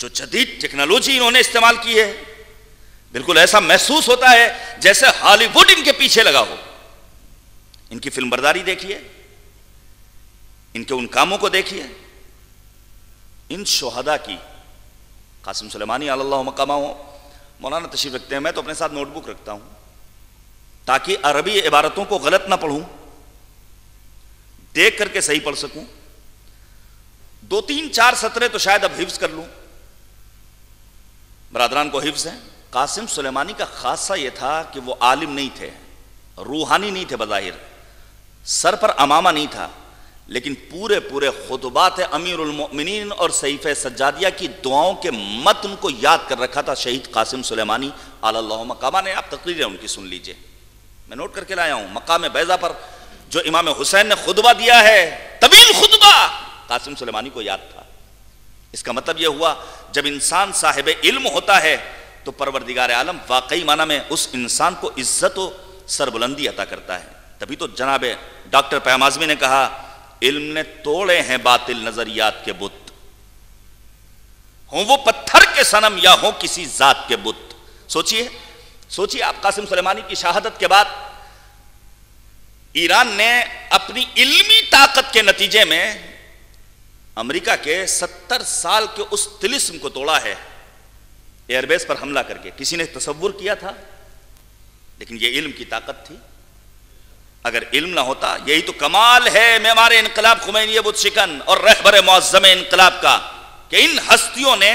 जो जदीद टेक्नोलॉजी इन्होंने इस्तेमाल की है, बिल्कुल ऐसा महसूस होता है जैसे हॉलीवुड इनके पीछे लगा हो। इनकी फिल्मबर्दारी देखिए, इनके उन कामों को देखिए, इन शोहदा की। कासिम सुलेमानी अल्लाह मकामा हो, मौलाना तशरीफ रखते हैं, मैं तो अपने साथ नोटबुक रखता हूं ताकि अरबी इबारतों को गलत ना पढ़ूं, देख करके सही पढ़ सकूं। दो तीन चार सतरें तो शायद अब हिफ्ज कर लूं, बरादरान को हिफ्ज है। कासिम सुलेमानी का खासा यह था कि वो आलिम नहीं थे, रूहानी नहीं थे, बज़ाहिर सर पर अमामा नहीं था, लेकिन पूरे पूरे खुतबात अमीर उल-मोमिनीन और सहीफे सज्जादिया की दुआओं के मतन को याद कर रखा था शहीद कासिम सुलेमानी अल्लाह मकामा ने। आप तकरीरें उनकी सुन लीजिए, मैं नोट करके लाया हूं। मकाम बैजा पर जो इमाम हुसैन ने खुतबा दिया है, तवील खुतबा, कासिम सुलेमानी को याद था। इसका मतलब यह हुआ जब इंसान साहिब इल्म होता है तो परवरदिगार आलम वाकई माना में उस इंसान को इज्जत व सरबुलंदी अता करता है। तभी तो जनाब डॉक्टर पैम आज़मी ने कहा, इल्म ने तोड़े हैं बातिल नजरियात के बुत, हों वो पत्थर के सनम या हों किसी जात के बुत। सोचिए, सोचिए आप, कासिम सुलेमानी की शहादत के बाद ईरान ने अपनी इल्मी ताकत के नतीजे में अमेरिका के 70 साल के उस तिलिस्म को तोड़ा है एयरबेस पर हमला करके। किसी ने तसव्वुर किया था? लेकिन ये इल्म की ताकत थी। अगर इल्म ना होता, यही तो कमाल है मेमार इनकलाब खुमैनी बुत शिकन और रहबर मुअज़्ज़म इनकलाब का, कि इन हस्तियों ने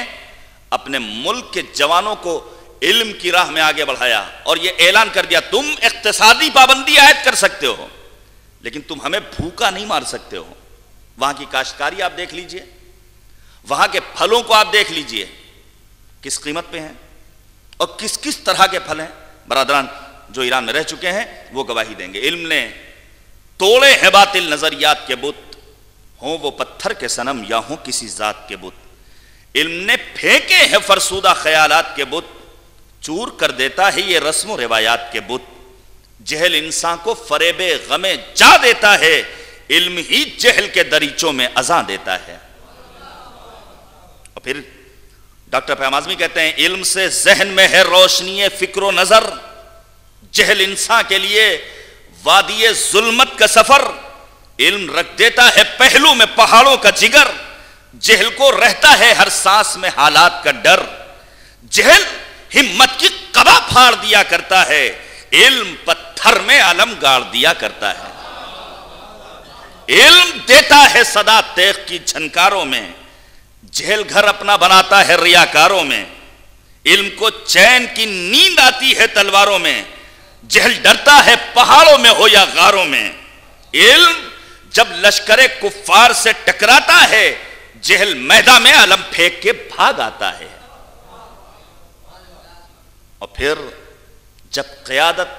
अपने मुल्क के जवानों को इल्म की राह में आगे बढ़ाया और ये ऐलान कर दिया, तुम इक्तिसादी पाबंदी आयद कर सकते हो लेकिन तुम हमें भूखा नहीं मार सकते हो। वहां की काश्तकारी आप देख लीजिए, वहां के फलों को आप देख लीजिए, किस कीमत पे हैं और किस किस तरह के फल हैं। बरादरान जो ईरान में रह चुके हैं वो गवाही देंगे, इल्म ने तोड़े हैं बातिल नजरियात के बुत, हों वो पत्थर के सनम या हों किसी जात के बुत। इल्म ने फेंके हैं फरसूदा ख्यालात के बुत, चूर कर देता है ये रस्म रिवायात के बुत। जहल इंसान को फरेबे गमे जा देता है, इल्म ही जहल के दरीचों में अजा देता है। और फिर डॉक्टर पैम आज़मी कहते हैं, इल्म से जहन में है रोशनी फिक्रो नजर, जहल इंसान के लिए वादी जुल्मत का सफर। इल्म रख देता है पहलू में पहाड़ों का जिगर, जहल को रहता है हर सांस में हालात का डर। जहल हिम्मत की कबा फाड़ दिया करता है, इल्म पत्थर में अलम गाड़ दिया करता है। इल्म देता है सदा तेग की झनकारों में, जहल घर अपना बनाता है रियाकारों में। इल्म को चैन की नींद आती है तलवारों में, जहल डरता है पहाड़ों में हो या गारों में। इल्म जब लश्करे कुफार से टकराता है, जहल मैदान में अलम फेंक के भाग आता है। और फिर जब क़यादत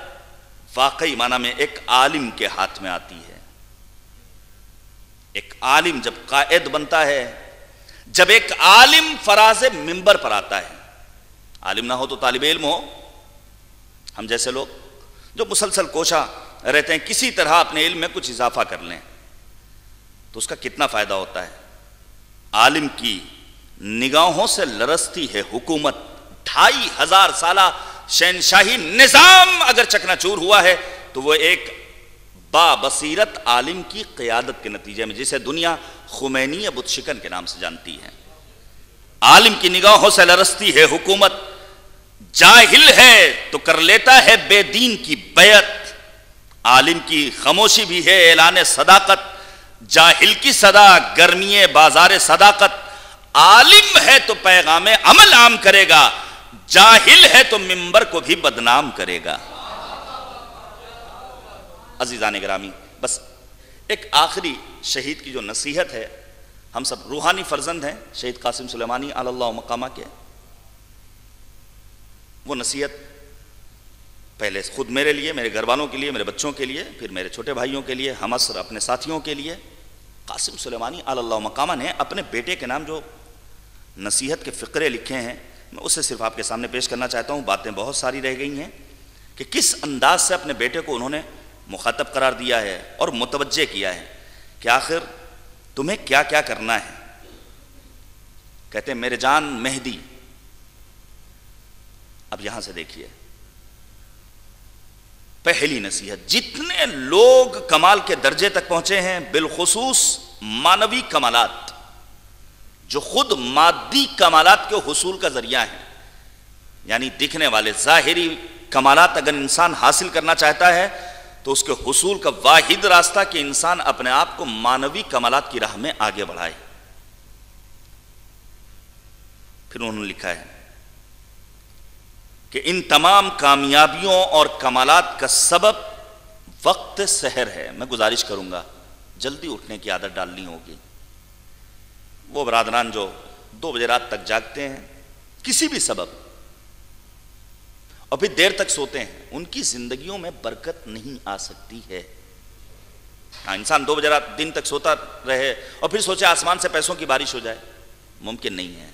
वाकई माना में एक आलिम के हाथ में आती है, एक आलिम जब कायद बनता है, जब एक आलिम फराज़े मिंबर पर आता है, आलिम ना हो तो तालिबे इल्म हो, हम जैसे लोग जो मुसलसल कोशा रहते हैं किसी तरह अपने इल्म में कुछ इजाफा कर लें तो उसका कितना फ़ायदा होता है। आलिम की निगाहों से लरसती है हुकूमत, 2500 साल शहनशाही निज़ाम अगर चकनाचूर हुआ है तो वो एक बाबसीरत आलिम की क़यादत के नतीजे में, जिसे दुनिया खुमैनी बुत शिकन के नाम से जानती है। आलिम की निगाहों से लरसती है हुकूमत, जाहिल है तो कर लेता है बेदीन की बैत। आलिम की खामोशी भी है ऐलान सदाकत, जाहिल की सदा गर्मी बाजार सदाकत। आलिम है तो पैगाम अमल आम करेगा, जाहिल है तो मिंबर को भी बदनाम करेगा। अजीजान ग्रामी, बस एक आखिरी शहीद की जो नसीहत है, हम सब रूहानी फर्जंद हैं शहीद कासिम सुलेमानी अल्लाह मकामा के। वो नसीहत पहले खुद मेरे लिए, मेरे घर वालों के लिए, मेरे बच्चों के लिए, फिर मेरे छोटे भाइयों के लिए, हम असर अपने साथियों के लिए। कासिम सुलेमानी अल्लाह मकामा ने अपने बेटे के नाम जो नसीहत के फ़िक्रे लिखे हैं, मैं उसे सिर्फ आपके सामने पेश करना चाहता हूँ। बातें बहुत सारी रह गई हैं कि किस अंदाज से अपने बेटे को उन्होंने मुखातब करार दिया है और मुतवज्जे किया है कि आखिर तुम्हें क्या क्या करना है। कहते हैं, मेरे जान मेहदी, अब यहां से देखिए पहली नसीहत, जितने लोग कमाल के दर्जे तक पहुंचे हैं, बिलखुसूस मानवी कमालात जो खुद मादी कमालात के हुसूल का जरिया है, यानी दिखने वाले जाहिरी कमालात अगर इंसान हासिल करना चाहता है तो उसके हुसूल का वाहिद रास्ता कि इंसान अपने आप को मानवी कमालात की राह में आगे बढ़ाए। फिर उन्होंने लिखा है कि इन तमाम कामयाबियों और कमालात का सबब वक्त सहर है। मैं गुजारिश करूंगा जल्दी उठने की आदत डालनी होगी। वो बरादरान जो 2 बजे रात तक जागते हैं किसी भी सबब और फिर देर तक सोते हैं, उनकी जिंदगियों में बरकत नहीं आ सकती है। हाँ, इंसान 2 बजे रात दिन तक सोता रहे और फिर सोचे आसमान से पैसों की बारिश हो जाए, मुमकिन नहीं है।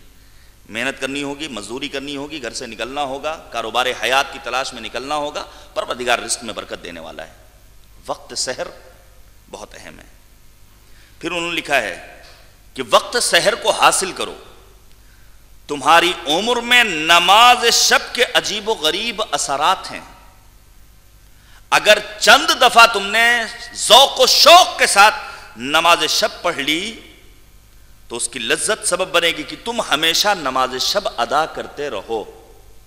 मेहनत करनी होगी, मजदूरी करनी होगी, घर से निकलना होगा, कारोबार हयात की तलाश में निकलना होगा। परवरदिगार रिस्क में बरकत देने वाला है। वक्त सहर बहुत अहम है। फिर उन्होंने लिखा है कि वक्त सहर को हासिल करो, तुम्हारी उम्र में नमाज शब के अजीबो गरीब असरात हैं। अगर चंद दफा तुमने ज़ौक़ व शौक़ के साथ नमाज शब पढ़ ली तो उसकी लज्जत सबब बनेगी कि तुम हमेशा नमाज शब अदा करते रहो।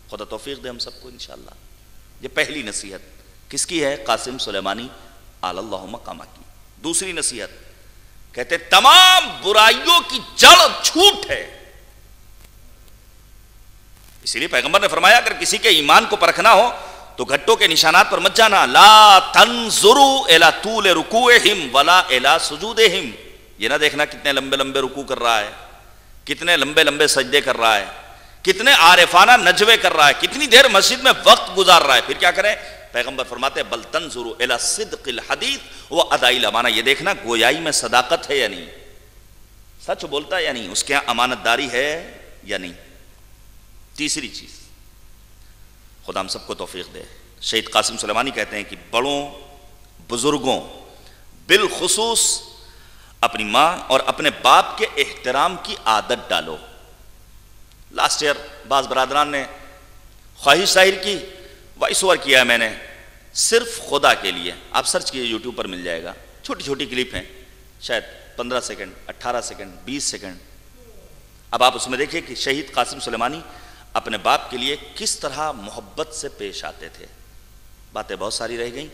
खुदा तौफीक दे हम सबको इंशाल्लाह। ये पहली नसीहत किसकी है? कासिम सुलेमानी आलल्लाहु मकामा की। दूसरी नसीहत कहते तमाम बुराइयों की जड़ झूठ है, इसीलिए पैगंबर ने फरमाया अगर किसी के ईमान को परखना हो तो घट्टों के निशानात पर मत जाना। ला तंजुरू एला तूल रुकूहिम वला एला सुजूदिहिम, ये ना देखना कितने लंबे लंबे रुकू कर रहा है, कितने लंबे लंबे सजदे कर रहा है, कितने आरिफाना नजवे कर रहा है, कितनी देर मस्जिद में वक्त गुजार रहा है। फिर क्या करें? पैगंबर फरमाते बल तंजुरू एला सिद्क़िल हदीथ व अदाइल अमाना, ये देखना गोयाई में सदाकत है या नहीं, सच बोलता है या नहीं, उसके यहाँ अमानतदारी है या नहीं। तीसरी चीज, खुदा हम सबको तौफीक दे। शहीद कासिम सुलेमानी कहते हैं कि बड़ों बुजुर्गों बिलखुसूस अपनी माँ और अपने बाप के एहतराम की आदत डालो। लास्ट ईयर बाज़ बरादरान ने ख्वाहिश जाहिर की, वॉइस ओवर किया है मैंने सिर्फ खुदा के लिए। आप सर्च कीजिए यूट्यूब पर मिल जाएगा, छोटी छोटी क्लिप हैं, शायद 15 सेकेंड, 18 सेकेंड, 20 सेकेंड। अब आप उसमें देखिए कि शहीद कासिम सुलेमानी अपने बाप के लिए किस तरह मोहब्बत से पेश आते थे। बातें बहुत सारी रह गई,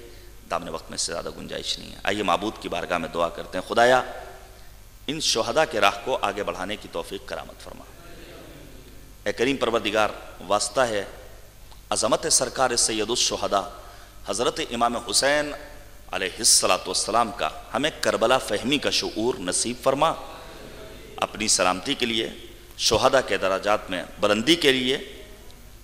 दामने वक्त में इससे ज़्यादा गुंजाइश नहीं है। आइए माबूद की बारगाह में दुआ करते हैं, खुदाया इन शोहदा के राह को आगे बढ़ाने की तौफीक करामत फरमा। ए करीम परवरदिगार, वास्ता है अज़मत सरकार सैयदुस शोहदा हज़रत इमाम हुसैन अलैहिस्सलाम का, हमें करबला फहमी का शऊर नसीब फरमा। अपनी सलामती के लिए, शोहदा के दराजात में बुलंदी के लिए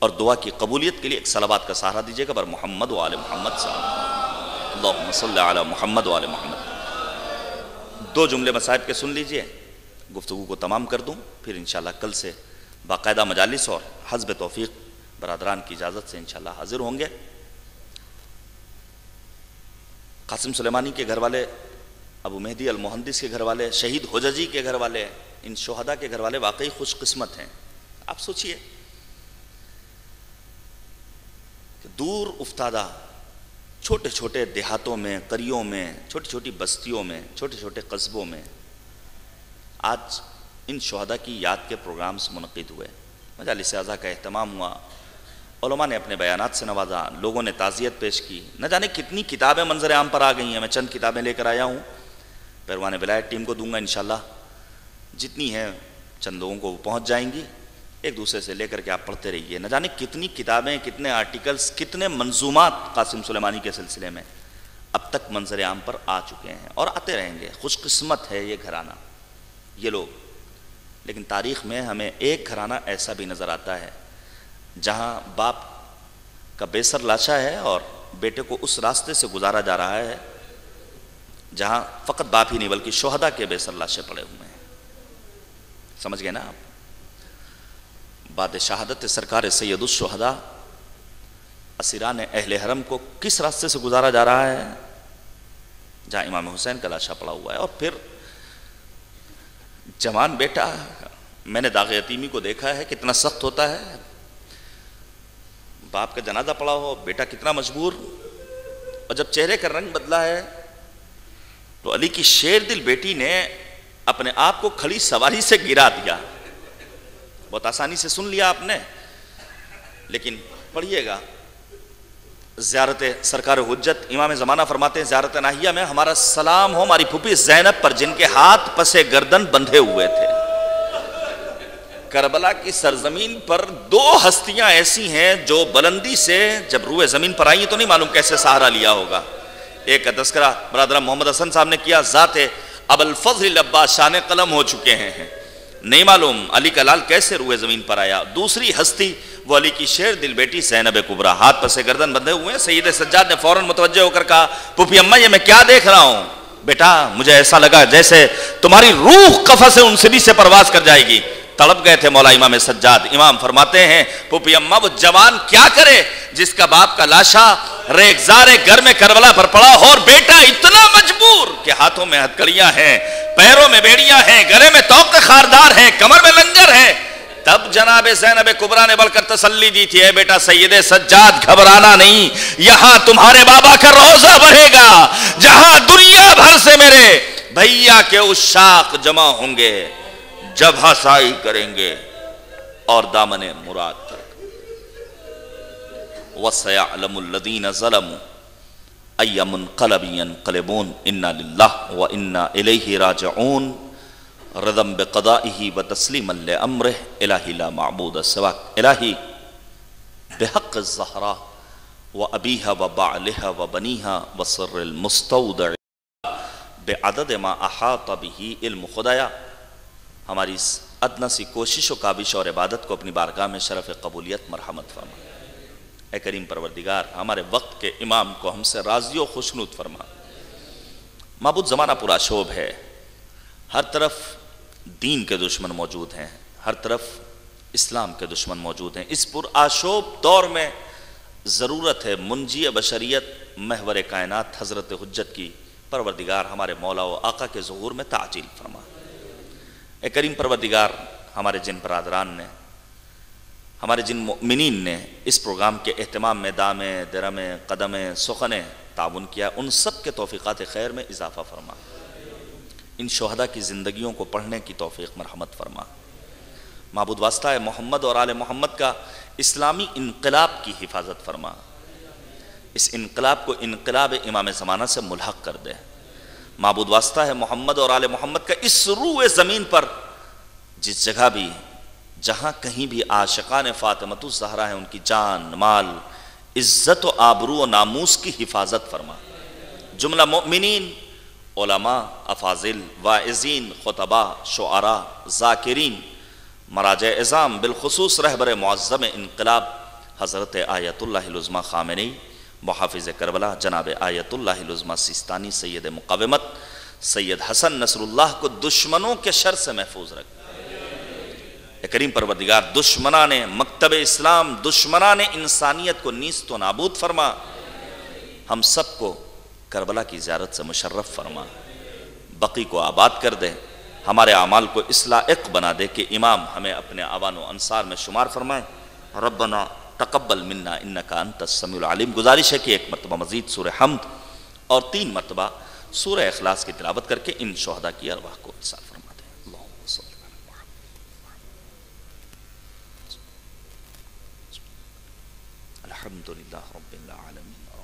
और दुआ की कबूलियत के लिए एक सलावात का सहारा दीजिएगा बर मोहम्मद व आले मोहम्मद सल्लल्लाहु अलैहि वसल्लम, अला मोहम्मद व आले मोहम्मद। 2 जुमले मसाहिब के सुन लीजिए, गुफ्तगू को तमाम कर दूँ, फिर इंशाल्लाह कल से बाकायदा मजालिस और हज़ब तौफीक बरादरान की इजाज़त से इंशाल्लाह हाजिर होंगे। कासिम सुलेमानी के घर वाले, अबू मेहदी अल-मोहन्नदी के घर वाले, शहीद हुजजी के घर वाले, इन शोहदा के घर वाले वाकई खुशकिस्मत हैं। आप सोचिए कि दूर उफ्तादा छोटे छोटे देहातों में, करियों में, छोटी छोटी बस्तियों में, छोटे छोटे कस्बों में आज इन शोहदा की याद के प्रोग्राम्स मुनक़िद हुए, मजालिस आज़ा का एहतमाम हुआ, उलमा ने अपने बयानात से नवाजा, लोगों ने ताज़ियत पेश की। न जाने कितनी किताबें मंजर आम पर आ गई हैं। मैं चंद किताबें लेकर आया हूँ, पैरवान विलायत टीम को दूंगा इंशाल्लाह, जितनी हैं चंद लोगों को वो पहुँच जाएंगी। एक दूसरे से लेकर के आप पढ़ते रहिए। न जाने कितनी किताबें, कितने आर्टिकल्स, कितने मंजूमात कासिम सुलेमानी के सिलसिले में अब तक मंजर आम पर आ चुके हैं और आते रहेंगे। खुशकिस्मत है ये घराना, ये लोग। लेकिन तारीख़ में हमें एक घराना ऐसा भी नज़र आता है जहाँ बाप का बेसर लाशा है और बेटे को उस रास्ते से गुजारा जा रहा है जहाँ फ़कत बाप ही नहीं बल्कि शोहदा के बेसर लाशे पड़े हुए हैं। समझ गए ना आप? बाद शहादत सरकार सैयदुस शोहदा असीरान अहले हरम को किस रास्ते से गुजारा जा रहा है जहाँ इमाम हुसैन का लाशा पड़ा हुआ है। और फिर जवान बेटा, मैंने दाग यतीमी को देखा है कितना सख्त होता है। बाप का जनाजा पड़ा हो, बेटा कितना मजबूर, और जब चेहरे का रंग बदला है तो अली की शेर दिल बेटी ने अपने आप को खड़ी सवारी से गिरा दिया। बहुत आसानी से सुन लिया आपने, लेकिन पढ़िएगा ज़ियारत सरकार हुज्जत, इमाम ज़माना फरमाते हैं ज़ियारत नाहिया में, हमारा सलाम हो हमारी फूफी ज़ैनब पर जिनके हाथ पसे गर्दन बंधे हुए थे। करबला की सरजमीन पर दो हस्तियां ऐसी हैं जो बुलंदी से जब रूए ज़मीन पर आई तो नहीं मालूम कैसे सहारा लिया होगा। एक तस्करा बरादर मोहम्मद हसन साहब ने किया, ज़ाते अबुल फज़ल अब्बास शान कलम हो चुके हैं, नहीं मालूम अली का लाल कैसे रूए ज़मीन पर आया। दूसरी हस्ती वो अली की शेर दिल बेटी ज़ैनब कुबरा, हाथ पर से गर्दन बंधे हुए हैं। सैयद सज्जाद ने फ़ौरन मुतवज्जे होकर कहा, पुफी अम्मा ये मैं क्या देख रहा हूँ बेटा, मुझे ऐसा लगा जैसे तुम्हारी रूह कफा से उनसरी से परवास कर जाएगी। तड़प गए थे मौला इमाम सज्जाद। इमाम फरमाते हैं, पुफी अम्मा वो जवान क्या करे जिसका बाप का लाशा रेगजारे घर में करबला पर पड़ा हो, और बेटा इतना मजबूर कि हाथों में हथकड़ियां हैं, पैरों में बेड़ियां हैं, गले में तोक खारदार है, कमर में लंगर है। तब जनाबे ज़ैनब कुबरा ने बढ़कर तसल्ली दी थी, बेटा सैयद सज्जाद घबराना नहीं, यहां तुम्हारे बाबा का रोजा बढ़ेगा जहां दुनिया भर से मेरे भैया के उशाक जमा होंगे, जब हसाई करेंगे और दामने मुराद तक। वसयअलमुल लदीना ज़लमू अय्युमुन्क़लबिन यन्क़लिबून इन्ना लिल्लाहि व इन्ना इलैहि राजिऊन रदम बेक़दाइही व तस्लीम लिअम्रिह इलाही ला मअबूद सिवाक इलाही बिहक़्क़ि ज़हरा व अबीहा व बालिहा व बनीहा व सर्रिल मुस्तौदअ बिअदद मा अहात बिही इल्म खुदाया। हमारी इस अदना सी कोशिश व काबिश और इबादत को अपनी बारगाह में शरफ़ कबूलियत मरहमत फरमा। ए करीम परवरदिगार, हमारे वक्त के इमाम को हमसे राज़ी व खुशनुद फरमा। माबूद ज़माना पूरा शोभ है, हर तरफ दीन के दुश्मन मौजूद हैं, हर तरफ इस्लाम के दुश्मन मौजूद हैं। इस पुराशोभ दौर में ज़रूरत है मुंजी बशरियत महवर कायनात हज़रत हुज्जत की। परवरदिगार हमारे मौला व आका के ज़ुहूर में ताजील फरमा। ए करीम परवरदिगार, हमारे जिन बरादरान ने, हमारे जिन मोमिनीन ने इस प्रोग्राम के अहतमाम में दामे दरमे कदमे सुखने ताउन किया, उन सब के तौफीक़ात खैर में इजाफ़ा फरमा। इन शोहदा की ज़िंदगियों को पढ़ने की तौफीक़ मरहमत फरमा। माबूद वास्ता है मोहम्मद और आल मोहम्मद का, इस्लामी इनकलाब की हिफाजत फरमा। इस इनकलाब को इनकलाब इमाम ज़माना से मुल्हक कर दे। माबूद वास्ता है मोहम्मद और आल मोहम्मद का, इस रूए ज़मीन पर जिस जगह भी जहाँ कहीं भी आशिकान फातिमतु ज़हरा हैं, उनकी जान माल इज़्ज़त व आबरू व नामूस की हिफाजत फरमा। जुमला मोमिनीन, उलमा, अफाजिल, वाइज़ीन, खुतबा, शुअरा, ज़ाकिरीन, मराजे इज़ाम, बिलखुसूस रहबर मुअज़्ज़म इनकलाब हज़रत आयतुल्लाह उज़्मा खामेनी, मुहाफ़िज़ करबला जनाब आयतुल्लाह उज़्मा सिस्तानी सैयद मुक़ावमत सैयद हसन नसरुल्लाह को दुश्मनों के शर से महफूज रख। ए करीम परवरदिगार, दुश्मना ने मकतब इस्लाम, दुश्मना ने इंसानियत को नीस्त व नाबूद फरमा। हम सबको करबला की ज़ियारत से मुशर्रफ फरमा, बकी को आबाद कर दे, हमारे अमाल को इस्लाइक बना दे कि इमाम हमें अपने आवान व अंसार में शुमार फरमाएँ। रब्बना तक़ब्बल मिन्ना इन्नका अंतस समीउल अलीम। गुजारिश है कि एक मरतबा मज़ीद सूरह हमद और 3 मरतबा सूरह इखलास की तिलावत करके इन शोहदा की अरवाह को इंसान फरमा। अल्हम्दुलिल्लाह रब्बिल आलमीन।